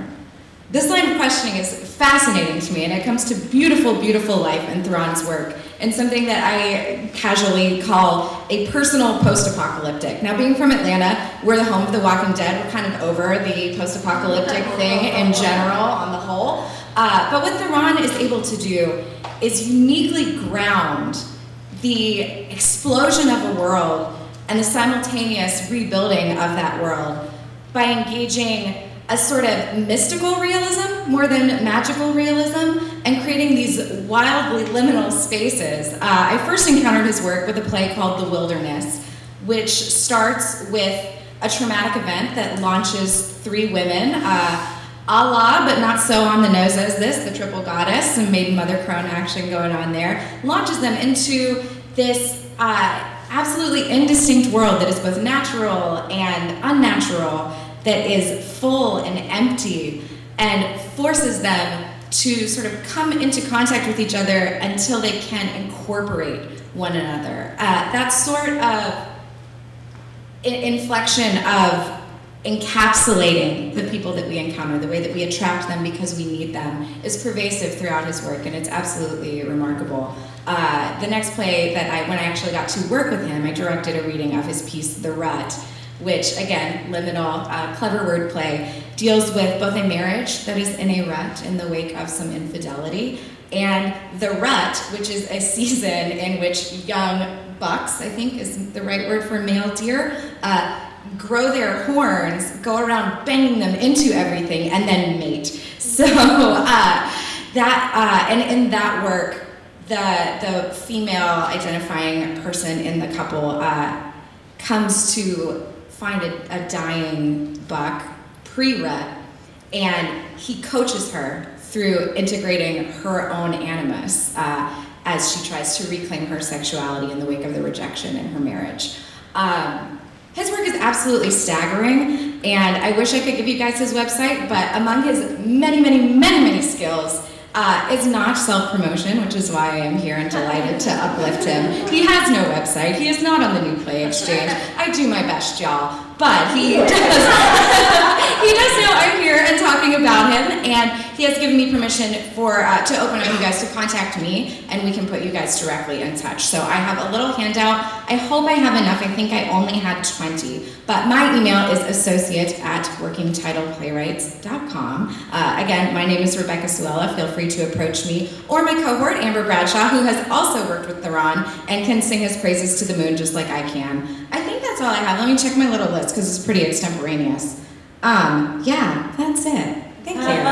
This line of questioning is fascinating to me, and it comes to beautiful, beautiful life in Theron's work, and something that I casually call a personal post-apocalyptic. Now, being from Atlanta, we're the home of The Walking Dead. We're kind of over the post-apocalyptic thing in general on the whole. Uh, but what Theron is able to do is uniquely ground the explosion of a world and the simultaneous rebuilding of that world by engaging a sort of mystical realism more than magical realism, and creating these wildly liminal spaces. Uh, I first encountered his work with a play called The Wilderness, which starts with a traumatic event that launches three women, uh, Allah, but not so on the nose as this, the triple goddess, some maiden mother crone action going on there, launches them into this uh, absolutely indistinct world that is both natural and unnatural, that is full and empty, and forces them to sort of come into contact with each other until they can incorporate one another. Uh, that sort of inflection of encapsulating the people that we encounter, the way that we attract them because we need them, is pervasive throughout his work, and it's absolutely remarkable. Uh, the next play that I, when I actually got to work with him, I directed a reading of his piece, The Rut, which, again, liminal, uh, clever wordplay, deals with both a marriage that is in a rut in the wake of some infidelity, and the rut, which is a season in which young bucks, I think is the right word for male deer, uh, grow their horns, go around banging them into everything, and then mate. So uh, that, uh, and in that work, the, the female identifying person in the couple uh, comes to find a, a dying buck, pre-rut, and he coaches her through integrating her own animus uh, as she tries to reclaim her sexuality in the wake of the rejection in her marriage. Um, His work is absolutely staggering, and I wish I could give you guys his website, but among his many, many, many, many skills, uh, it's not self-promotion, which is why I am here and delighted to uplift him. He has no website. He is not on the New Play Exchange. I do my best, y'all, but he does, he does know I'm here and talking about him, and he has given me permission for uh, to open up you guys to contact me, and we can put you guys directly in touch. So I have a little handout. I hope I have enough. I think I only had twenty, but my email is associate at working title playwrights dot com. Uh, again, my name is Rebecca Suella. Feel free to approach me, or my cohort, Amber Bradshaw, who has also worked with Theron and can sing his praises to the moon just like I can. I think that's all I have. Let me check my little list, because it's pretty extemporaneous. Um, yeah, that's it. Thank you.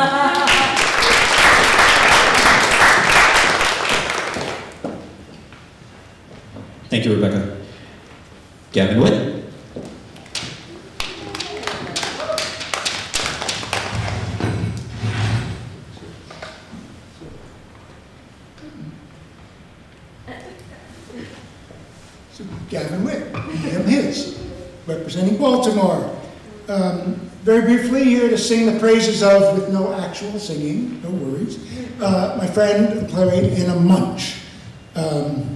Thank you, Rebecca. Gavin Wood. So, Gavin Wood, Ham Hits, representing Baltimore. Um, Very briefly, here to sing the praises of, with no actual singing, no worries, uh, my friend, a playwright, Anna Munch. Um,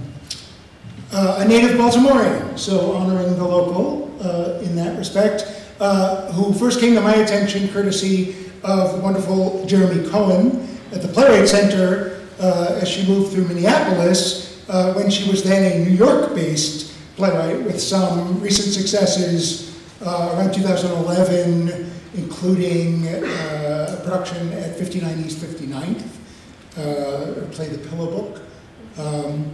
uh, a native Baltimorean, so honoring the local uh, in that respect, uh, who first came to my attention courtesy of the wonderful Jeremy Cohen at the Playwright Center uh, as she moved through Minneapolis uh, when she was then a New York-based playwright with some recent successes Uh, around two thousand eleven, including uh, a production at fifty-nine East fifty-ninth, uh, play The Pillow Book. Um,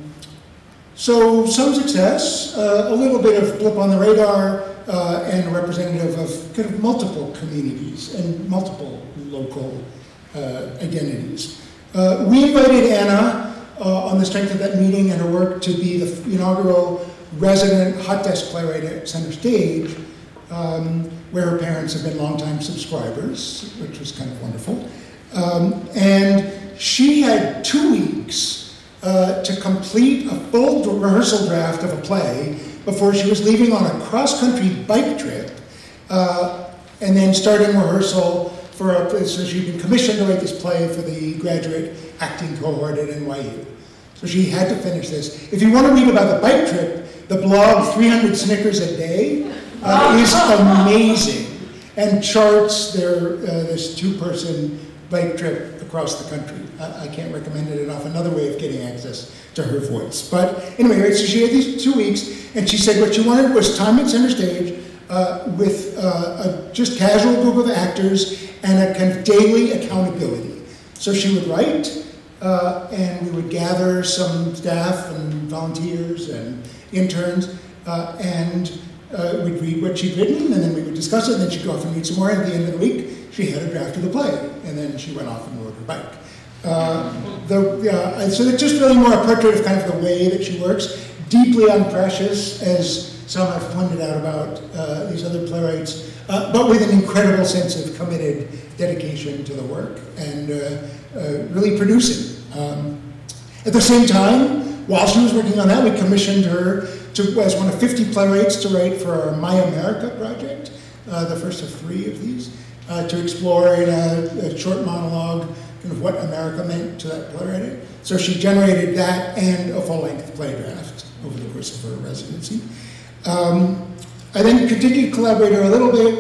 so some success, uh, a little bit of blip on the radar, uh, and a representative of kind of multiple communities and multiple local uh, identities. Uh, we invited Anna uh, on the strength of that meeting and her work to be the inaugural resident hot desk playwright at Center Stage, Um, where her parents have been longtime subscribers, which was kind of wonderful. Um, and she had two weeks uh, to complete a full rehearsal draft of a play before she was leaving on a cross-country bike trip, uh, and then starting rehearsal for a, so she'd been commissioned to write this play for the graduate acting cohort at N Y U. So she had to finish this. If you want to read about the bike trip, the blog three hundred Snickers a Day Uh, is amazing, and charts their uh, this two-person bike trip across the country. I, I can't recommend it enough. Another way of getting access to her voice. But anyway, so she had these two weeks, and she said what she wanted was time at Center Stage uh, with uh, a just casual group of actors and a kind of daily accountability. So she would write, uh, and we would gather some staff and volunteers and interns, uh, and Uh, we'd read what she'd written, and then we would discuss it, and then she'd go off and read some more, and at the end of the week, she had a draft of the play, and then she went off and rode her bike. Uh, the, uh, so it's just really more a portrait of kind of the way that she works, deeply unprecious, as some have pointed out about uh, these other playwrights, uh, but with an incredible sense of committed dedication to the work, and uh, uh, really producing. Um, at the same time, while she was working on that, we commissioned her to, as one of fifty playwrights to write for our My America project, uh, the first of three of these, uh, to explore in a, a short monologue kind of what America meant to that playwright. So she generated that and a full-length play draft over the course of her residency. Um, I then continued to collaborate a little bit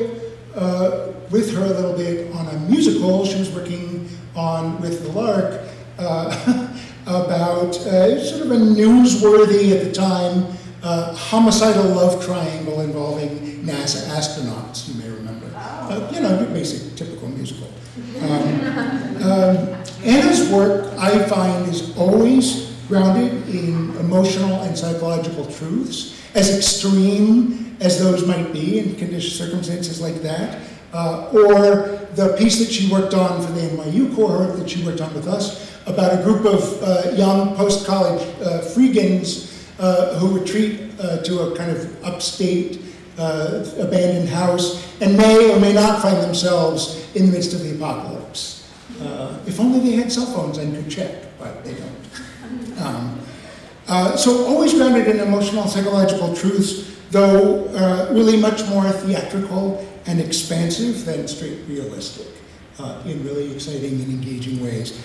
with her a little bit on a musical she was working on with The Lark uh, about uh, sort of a newsworthy, at the time, uh, homicidal love triangle involving NASA astronauts, you may remember. Uh, you know, basic, typical musical. Um, um, Anna's work, I find, is always grounded in emotional and psychological truths, as extreme as those might be in conditions, circumstances like that, uh, or the piece that she worked on for the N Y U cohort that she worked on with us about a group of uh, young post-college uh, freegans uh, who retreat uh, to a kind of upstate uh, abandoned house and may or may not find themselves in the midst of the apocalypse. Uh, if only they had cell phones and could check, but they don't. Um, uh, so always grounded in emotional and psychological truths, though uh, really much more theatrical and expansive than straight realistic uh, in really exciting and engaging ways.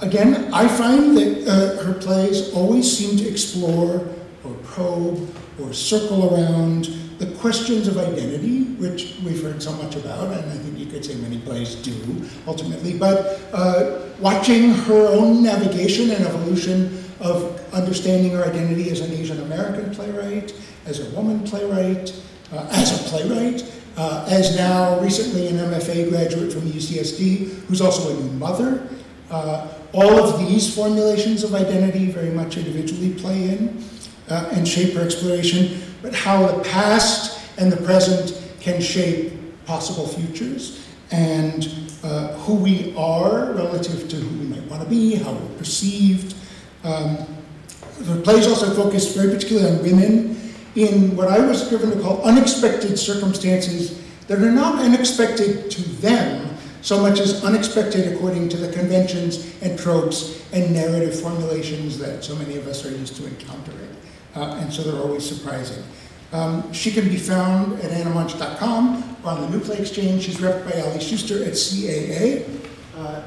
Again, I find that uh, her plays always seem to explore or probe or circle around the questions of identity, which we've heard so much about, and I think you could say many plays do, ultimately, but uh, watching her own navigation and evolution of understanding her identity as an Asian American playwright, as a woman playwright, uh, as a playwright, uh, as now recently an M F A graduate from U C S D, who's also a new mother. Uh, all of these formulations of identity very much individually play in uh, and shape her exploration, but how the past and the present can shape possible futures and uh, who we are relative to who we might want to be, how we're perceived. Um, the plays also focus very particularly on women in what I was driven to call unexpected circumstances that are not unexpected to them so much as unexpected according to the conventions and tropes and narrative formulations that so many of us are used to encountering. Uh, and so they're always surprising. Um, she can be found at anna munch dot com or on the New Play Exchange. She's repped by Ali Schuster at C A A. Uh,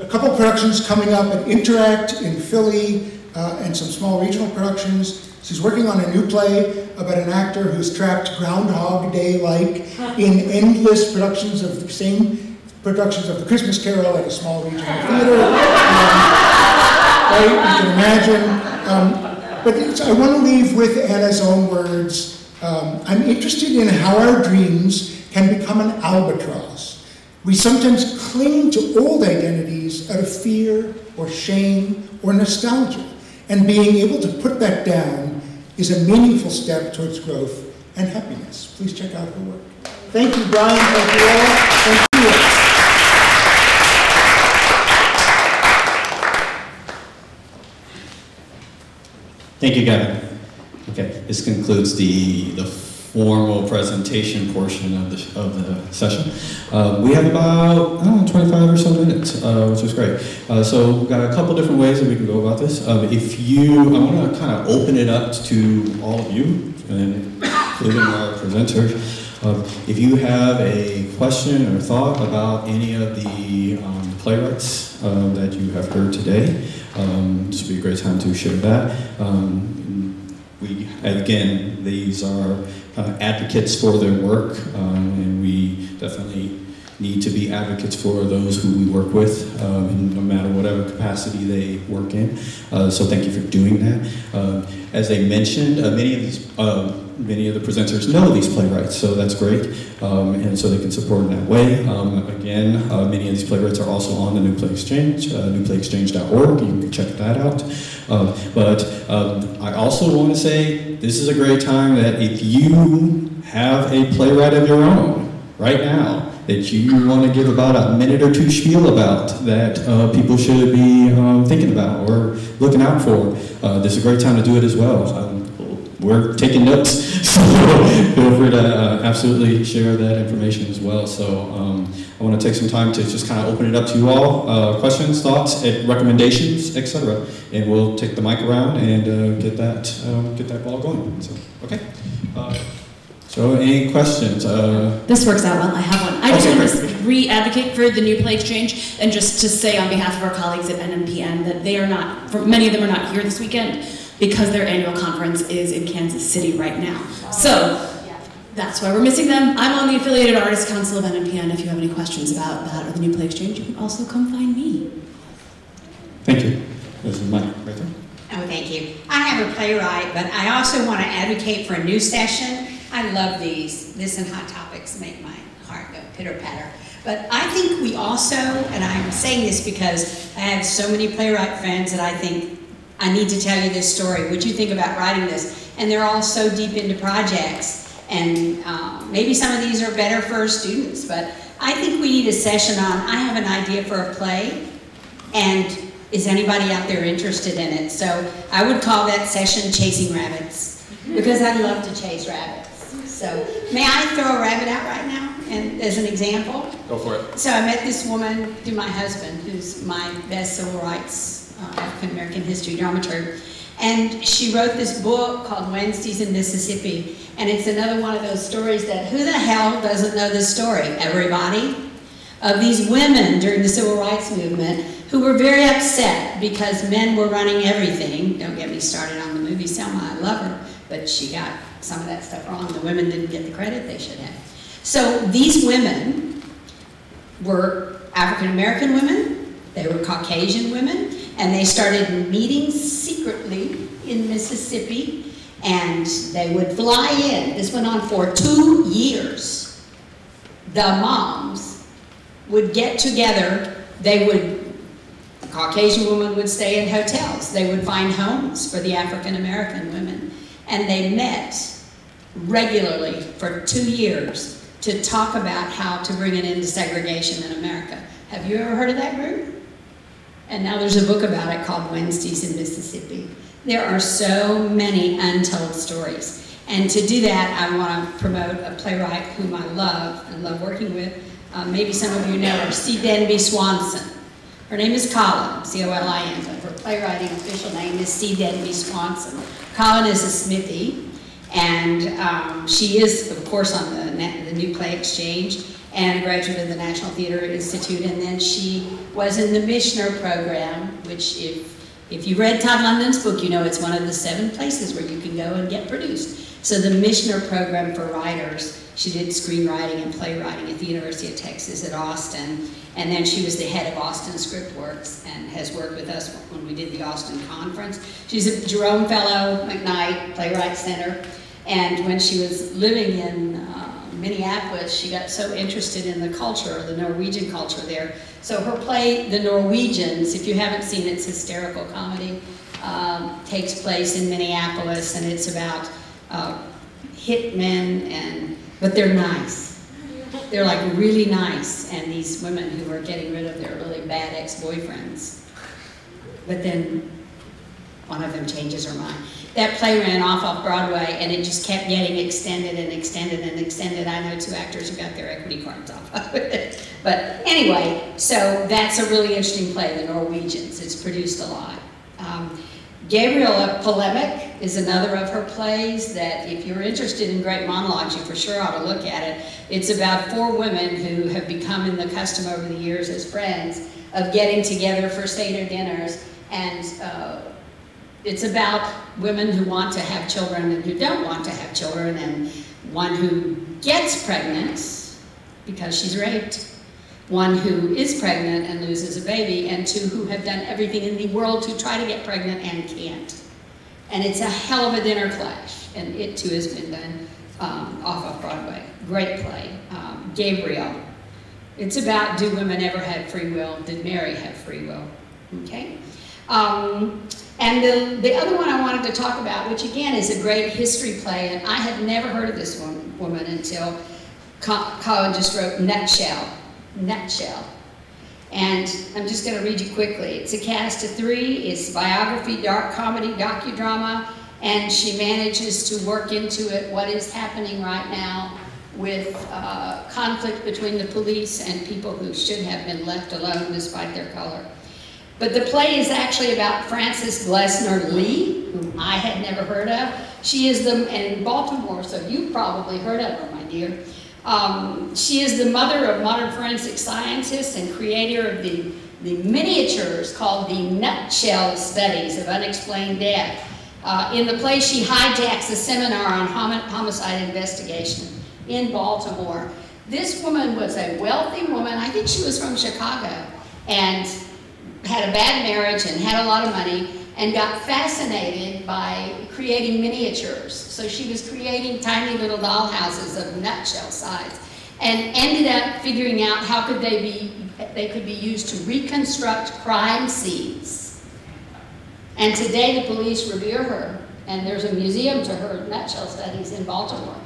a couple productions coming up at Interact in Philly uh, and some small regional productions. She's working on a new play about an actor who's trapped Groundhog Day-like in endless productions of the same productions of The Christmas Carol at a small regional theater. Um, right, you can imagine. Um, But I want to leave with Anna's own words. Um, I'm interested in how our dreams can become an albatross. We sometimes cling to old identities out of fear or shame or nostalgia, and being able to put that down is a meaningful step towards growth and happiness. Please check out her work. Thank you, Brian. Thank you all. Thank you. Thank you, Gavin. Okay, this concludes the, the formal presentation portion of the, of the session. Uh, we have about, I don't know, twenty-five or so minutes, uh, which is great. Uh, so we've got a couple different ways that we can go about this. Um, if you, I want to kind of open it up to all of you, and including our presenters. Um, if you have a question or thought about any of the um, playwrights uh, that you have heard today, Um, this would be a great time to share that. Um, we, again, these are kind of advocates for their work, um, and we definitely need to be advocates for those who we work with, um, in no matter whatever capacity they work in. Uh, so thank you for doing that. Uh, as they mentioned, uh, many of these, uh, many of the presenters know these playwrights, so that's great, um, and so they can support in that way. Um, again, uh, many of these playwrights are also on the New Play Exchange, uh, new play exchange dot org. You can check that out. Um, but um, I also want to say this is a great time that if you have a playwright of your own right now that you want to give about a minute or two spiel about that uh, people should be um, thinking about or looking out for, uh, this is a great time to do it as well. Um, We're taking notes, so feel free to uh, absolutely share that information as well. So um, I want to take some time to just kind of open it up to you all, uh, questions, thoughts, recommendations, et cetera. And we'll take the mic around and uh, get that um, get that ball going. So okay. Uh, so any questions? Uh, this works out well. I have one. I just okay, want to re-advocate for the New Play Exchange and just to say on behalf of our colleagues at N M P N that they are not, for many of them are not here this weekend, because their annual conference is in Kansas City right now. So That's why we're missing them. I'm on the Affiliated Artists Council of N M P N. If you have any questions about that or the New Play Exchange, you can also come find me. Thank you. This is Mike right there. Oh, thank you. I have a playwright, but I also want to advocate for a new session. I love these. This and Hot Topics make my heart go pitter-patter. But I think we also, and I'm saying this because I have so many playwright friends that I think, I need to tell you this story. What do you think about writing this? And they're all so deep into projects. And uh, maybe some of these are better for students, but I think we need a session on, I have an idea for a play, and is anybody out there interested in it? So I would call that session Chasing Rabbits, because I love to chase rabbits. So may I throw a rabbit out right now? And as an example? Go for it. So I met this woman through my husband, who's my best civil rights uh, African American history dramaturg. And she wrote this book called Wednesdays in Mississippi. And it's another one of those stories that who the hell doesn't know this story? Everybody? Of these women during the Civil Rights Movement who were very upset because men were running everything. Don't get me started on the movie Selma, I love her, but she got some of that stuff wrong. The women didn't get the credit they should have. So these women were African American women, they were Caucasian women, and they started meeting secretly in Mississippi, and they would fly in. This went on for two years. The moms would get together, they would, the Caucasian women would stay in hotels, they would find homes for the African American women, and they met regularly for two years to talk about how to bring an end to segregation in America. Have you ever heard of that group? And now there's a book about it called Wednesdays in Mississippi. There are so many untold stories. And to do that, I want to promote a playwright whom I love and love working with. Uh, maybe some of you know her, C. Denby Swanson. Her name is Colin, C O L I N, but her playwriting official name is C. Denby Swanson. Colin is a Smithy, and um, she is, of course, on the, the New Play Exchange and a graduate of the National Theater Institute, and then she was in the Mishner program, which if if you read Todd London's book, you know it's one of the seven places where you can go and get produced. So the Mishner program for writers, she did screenwriting and playwriting at the University of Texas at Austin, and then she was the head of Austin Script Works and has worked with us when we did the Austin conference. She's a Jerome Fellow, McKnight Playwright Center, and when she was living in uh, Minneapolis, she got so interested in the culture, the Norwegian culture there. So her play, The Norwegians, if you haven't seen it, it's hysterical comedy, um, takes place in Minneapolis, and it's about uh, hitmen, and, but they're nice. They're like really nice, and these women who are getting rid of their really bad ex-boyfriends. But then one of them changes her mind. That play ran off off Broadway, and it just kept getting extended and extended and extended. I know two actors who got their equity cards off of it. But anyway, so that's a really interesting play, The Norwegians. It's produced a lot. Um, Gabriela Polemic is another of her plays that if you're interested in great monologues, you for sure ought to look at it. It's about four women who have become in the custom over the years as friends of getting together for Seder dinners, and uh, it's about women who want to have children and who don't want to have children, and one who gets pregnant because she's raped, one who is pregnant and loses a baby, and two who have done everything in the world to try to get pregnant and can't. And it's a hell of a dinner clash, and it too has been done um, off of Broadway. Great play. Um, Gabriel. It's about, do women ever have free will? Did Mary have free will? Okay. Um, and the, the other one I wanted to talk about, which again is a great history play, and I had never heard of this one, woman until Colin just wrote Nutshell. Nutshell. And I'm just going to read you quickly. It's a cast of three. It's biography, dark comedy, docudrama, and she manages to work into it what is happening right now with uh, conflict between the police and people who should have been left alone despite their color. But the play is actually about Frances Glessner Lee, whom I had never heard of. She is the, in Baltimore, so you've probably heard of her, my dear. Um, she is the mother of modern forensic scientists and creator of the, the miniatures called the Nutshell Studies of Unexplained Death. Uh, in the play, she hijacks a seminar on homicide investigation in Baltimore. This woman was a wealthy woman, I think she was from Chicago, and had a bad marriage and had a lot of money, and got fascinated by creating miniatures. So she was creating tiny little dollhouses of nutshell size, and ended up figuring out how could they be, they could be used to reconstruct crime scenes. And today the police revere her, and there's a museum to her nutshell studies in Baltimore.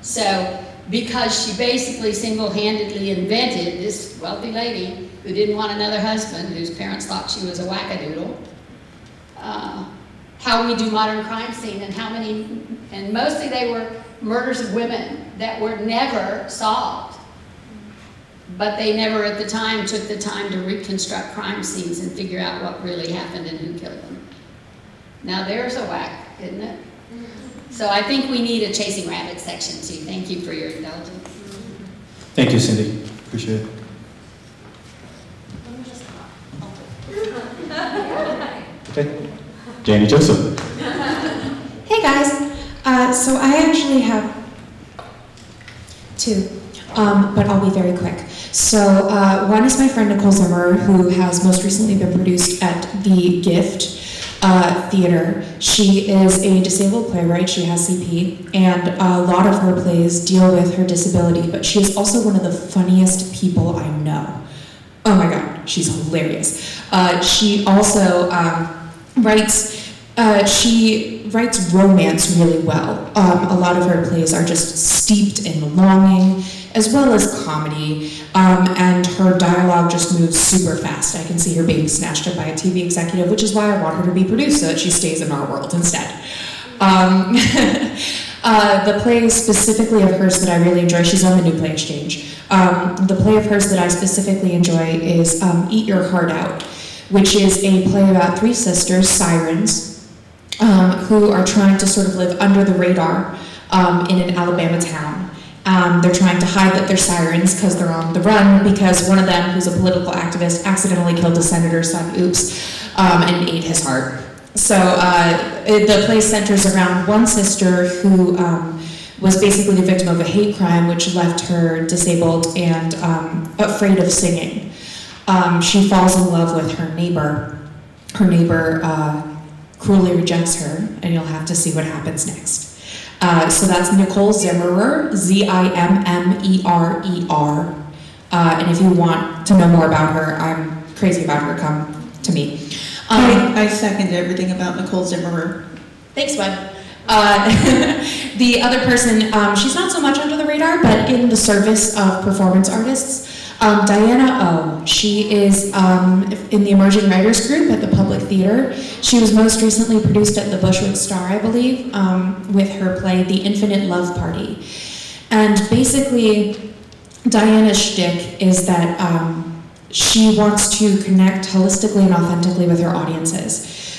So, because she basically single-handedly invented this wealthy lady who didn't want another husband, whose parents thought she was a wackadoodle, uh, how we do modern crime scene, and how many, and mostly they were murders of women that were never solved. But they never at the time took the time to reconstruct crime scenes and figure out what really happened and who killed them. Now there's a whack, isn't it? So I think we need a Chasing Rabbit section too. Thank you for your indulgence. Thank you, Cindy. Appreciate it. Let me just okay. Jamie Joseph. Hey guys. Uh, so I actually have two, um, but I'll be very quick. So uh, one is my friend Nicole Zimmer, who has most recently been produced at The Gift Uh, theater. She is a disabled playwright, she has C P, and a lot of her plays deal with her disability, but she is also one of the funniest people I know. Oh my god, she's hilarious. Uh, she also um, writes, uh, she writes romance really well. Um, a lot of her plays are just steeped in longing, as well as comedy, um, and her dialogue just moves super fast. I can see her being snatched up by a T V executive, which is why I want her to be produced, so that she stays in our world instead. Um, uh, the play specifically of hers that I really enjoy, she's on the New Play Exchange. Um, the play of hers that I specifically enjoy is um, Eat Your Heart Out, which is a play about three sisters, sirens, um, who are trying to sort of live under the radar um, in an Alabama town. Um, they're trying to hide that they're sirens because they're on the run, because one of them, who's a political activist, accidentally killed a senator's son, oops, um, and ate his heart. So uh, it, the play centers around one sister who um, was basically the victim of a hate crime, which left her disabled and um, afraid of singing. Um, she falls in love with her neighbor. Her neighbor uh, cruelly rejects her, and you'll have to see what happens next. Uh, so that's Nicole Zimmerer, Z I M M E R E R. -E uh, and if you want to know more about her, I'm crazy about her, come to me. Um, I, I second everything about Nicole Zimmerer. Thanks, Webb. Uh, the other person, um, she's not so much under the radar, but in the service of performance artists, um, Diana Oh. She is um, in the Emerging Writers Group at the Public Theater. She was most recently produced at the Bushwick Star, I believe, um, with her play The Infinite Love Party. And basically, Diana's shtick is that um, she wants to connect holistically and authentically with her audiences.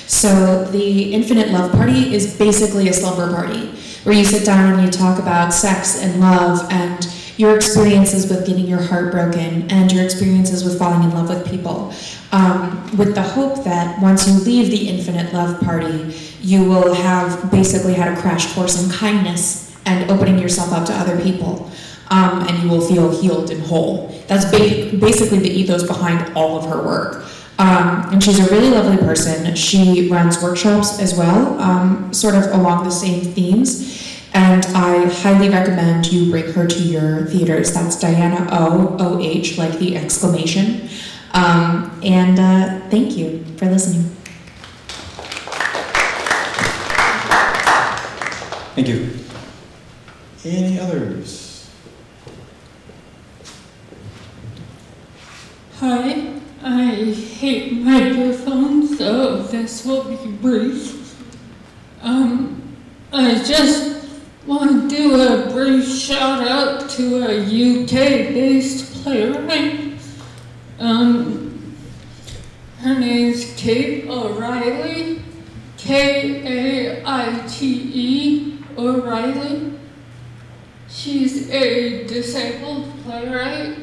So the Infinite Love Party is basically a slumber party where you sit down and you talk about sex and love and your experiences with getting your heart broken and your experiences with falling in love with people, um, with the hope that once you leave the Infinite Love Party, you will have basically had a crash course in kindness and opening yourself up to other people, um, and you will feel healed and whole. That's ba- basically the ethos behind all of her work. Um, and she's a really lovely person. She runs workshops as well, um, sort of along the same themes. And I highly recommend you bring her to your theaters. That's Diana O, O H, like the exclamation. Um, and uh, thank you for listening. Thank you. Any others? Hi. I hate microphones, so this will be brief. Um, I just want to do a brief shout out to a U K-based playwright. Um, her name's Kate O'Reilly, K A I T E O'Reilly. She's a disabled playwright,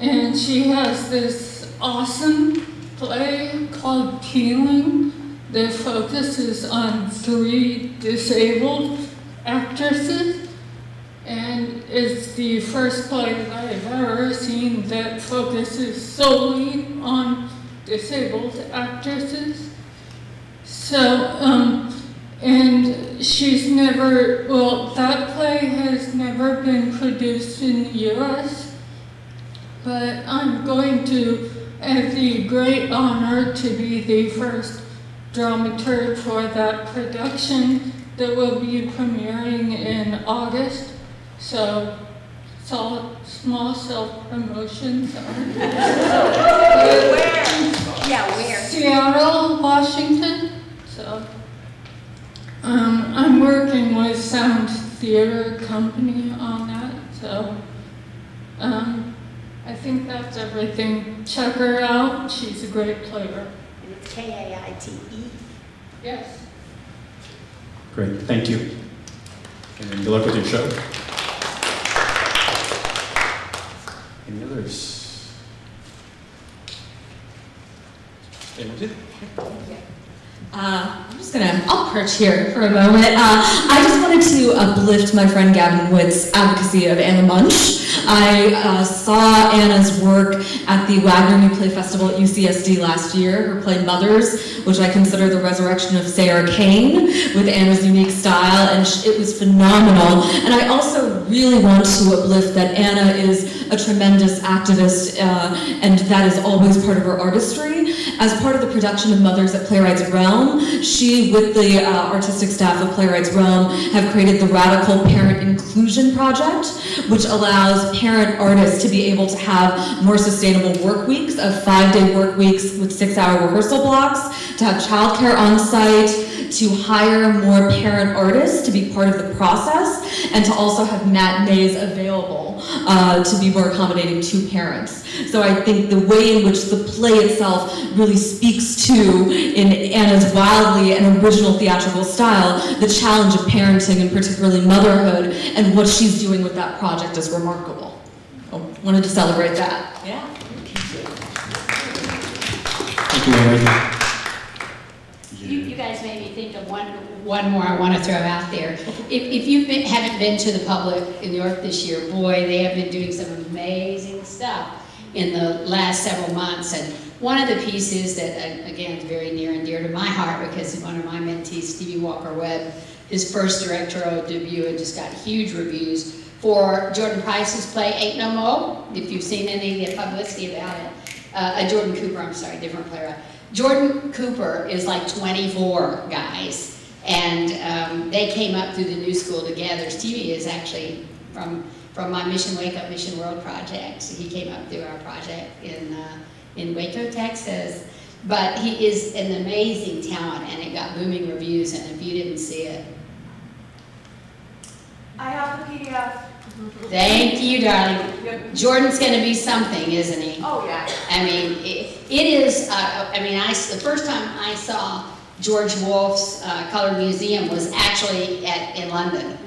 and she has this awesome play called Peeling that focuses on three disabled actresses, and It's the first play that I have ever seen that focuses solely on disabled actresses. So, um, and she's never, well, that play has never been produced in the U S, but I'm going to have the great honor to be the first dramaturg for that production that will be premiering in August. So, so small self-promotions are where? Yeah, where? Seattle, Washington. So, um, I'm working with Sound Theater Company on that. So, um, I think that's everything. Check her out. She's a great player. And it's K A I T E. Yes. Great. Thank you. And good luck with your show. Any others? Uh, I'm just gonna, I'll perch here for a moment. Uh, I just wanted to uplift my friend Gavin Wood's advocacy of Anna Munch. I uh, saw Anna's work at the Wagner New Play Festival at U C S D last year, her play Mothers, which I consider the resurrection of Sarah Kane with Anna's unique style, and it was phenomenal. And I also really want to uplift that Anna is a tremendous activist, uh, and that is always part of her artistry. As part of the production of Mothers at Playwrights Realm, she, with the uh, artistic staff of Playwrights Realm, have created the Radical Parent Inclusion Project, which allows parent artists to be able to have more sustainable work weeks of five-day work weeks with six-hour rehearsal blocks, to have childcare on site, to hire more parent artists to be part of the process, and to also have matinees available uh, to be more accommodating to parents. So I think the way in which the play itself really speaks to, in Anna's wildly and original theatrical style, the challenge of parenting and particularly motherhood, and what she's doing with that project is remarkable. I wanted to celebrate that. Yeah. Thank you. You guys made me think of one one more I want to throw out there. If, if you haven't been to the Public in York this year, boy, they have been doing some amazing stuff in the last several months. And one of the pieces that, again, is very near and dear to my heart, because one of my mentees, Stevie Walker-Webb, his first directorial debut, and just got huge reviews for Jordan Price's play, Ain't No Mo, if you've seen any of the publicity about it. Uh, Jordan Cooper, I'm sorry, different playwright. Jordan Cooper is like twenty-four, guys, and um, they came up through the New School together. Stevie is actually from from my Mission Wake Up Mission World project. So he came up through our project in uh, in Waco, Texas. But he is an amazing talent, and it got booming reviews. And if you didn't see it, I have the P D F. Thank you, darling. Jordan's going to be something, isn't he? Oh, yeah. I mean, it, it is, uh, I mean, I, the first time I saw George Wolfe's uh, Colour Museum was actually at, in London.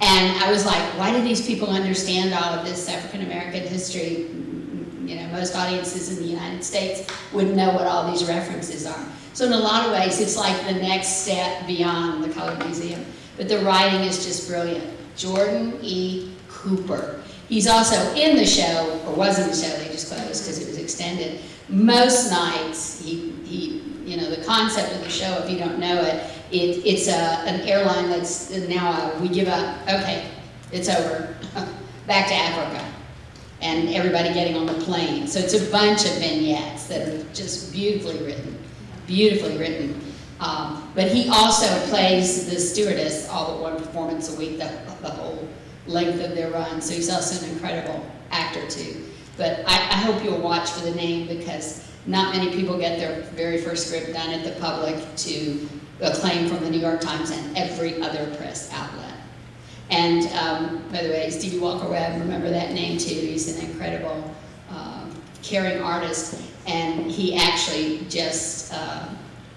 And I was like, why do these people understand all of this African-American history? You know, most audiences in the United States wouldn't know what all these references are. So in a lot of ways, it's like the next step beyond the Colour Museum. But the writing is just brilliant. Jordan E. Cooper. He's also in the show, or was in the show, they just closed because it was extended. Most nights, he, he, you know, the concept of the show, if you don't know it, it it's a, an airline that's now, a, we give up, okay, it's over, back to Africa, and everybody getting on the plane. So it's a bunch of vignettes that are just beautifully written, beautifully written. Um, but he also plays the stewardess all at one performance a week, the, the whole length of their run, so he's also an incredible actor too. But I, I hope you'll watch for the name, because not many people get their very first script done at the Public to acclaim from the New York Times and every other press outlet. And um, by the way, Stevie Walker-Webb, remember that name too, he's an incredible uh, caring artist, and he actually just uh,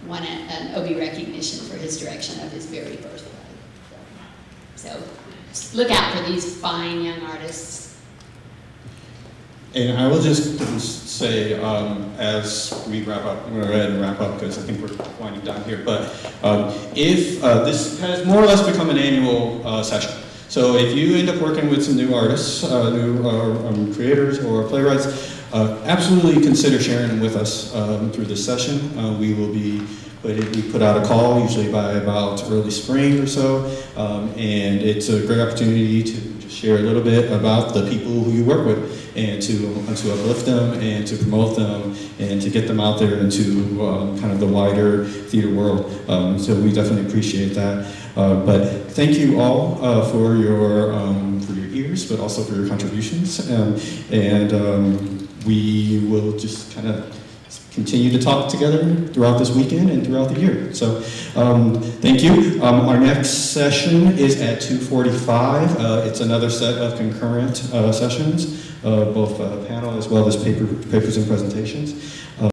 won a, an Obie recognition for his direction of his very first play. So, so look out for these fine young artists. And I will just say, um, as we wrap up, I'm going to go ahead and wrap up because I think we're winding down here, but um, if uh, this has more or less become an annual uh, session. So if you end up working with some new artists, uh, new uh, um, creators or playwrights, uh, absolutely consider sharing with us um, through this session. Uh, we will be, we put out a call usually by about early spring or so, um, and it's a great opportunity to just share a little bit about the people who you work with, and to, uh, to uplift them and to promote them and to get them out there into um, kind of the wider theater world. Um, so we definitely appreciate that. Uh, but thank you all uh, for your um, for your ears, but also for your contributions. Um, and um, we will just kind of continue to talk together throughout this weekend and throughout the year. So um, thank you. Um, our next session is at two forty-five. Uh, it's another set of concurrent uh, sessions, uh, both uh, panel as well as paper, papers and presentations. Uh,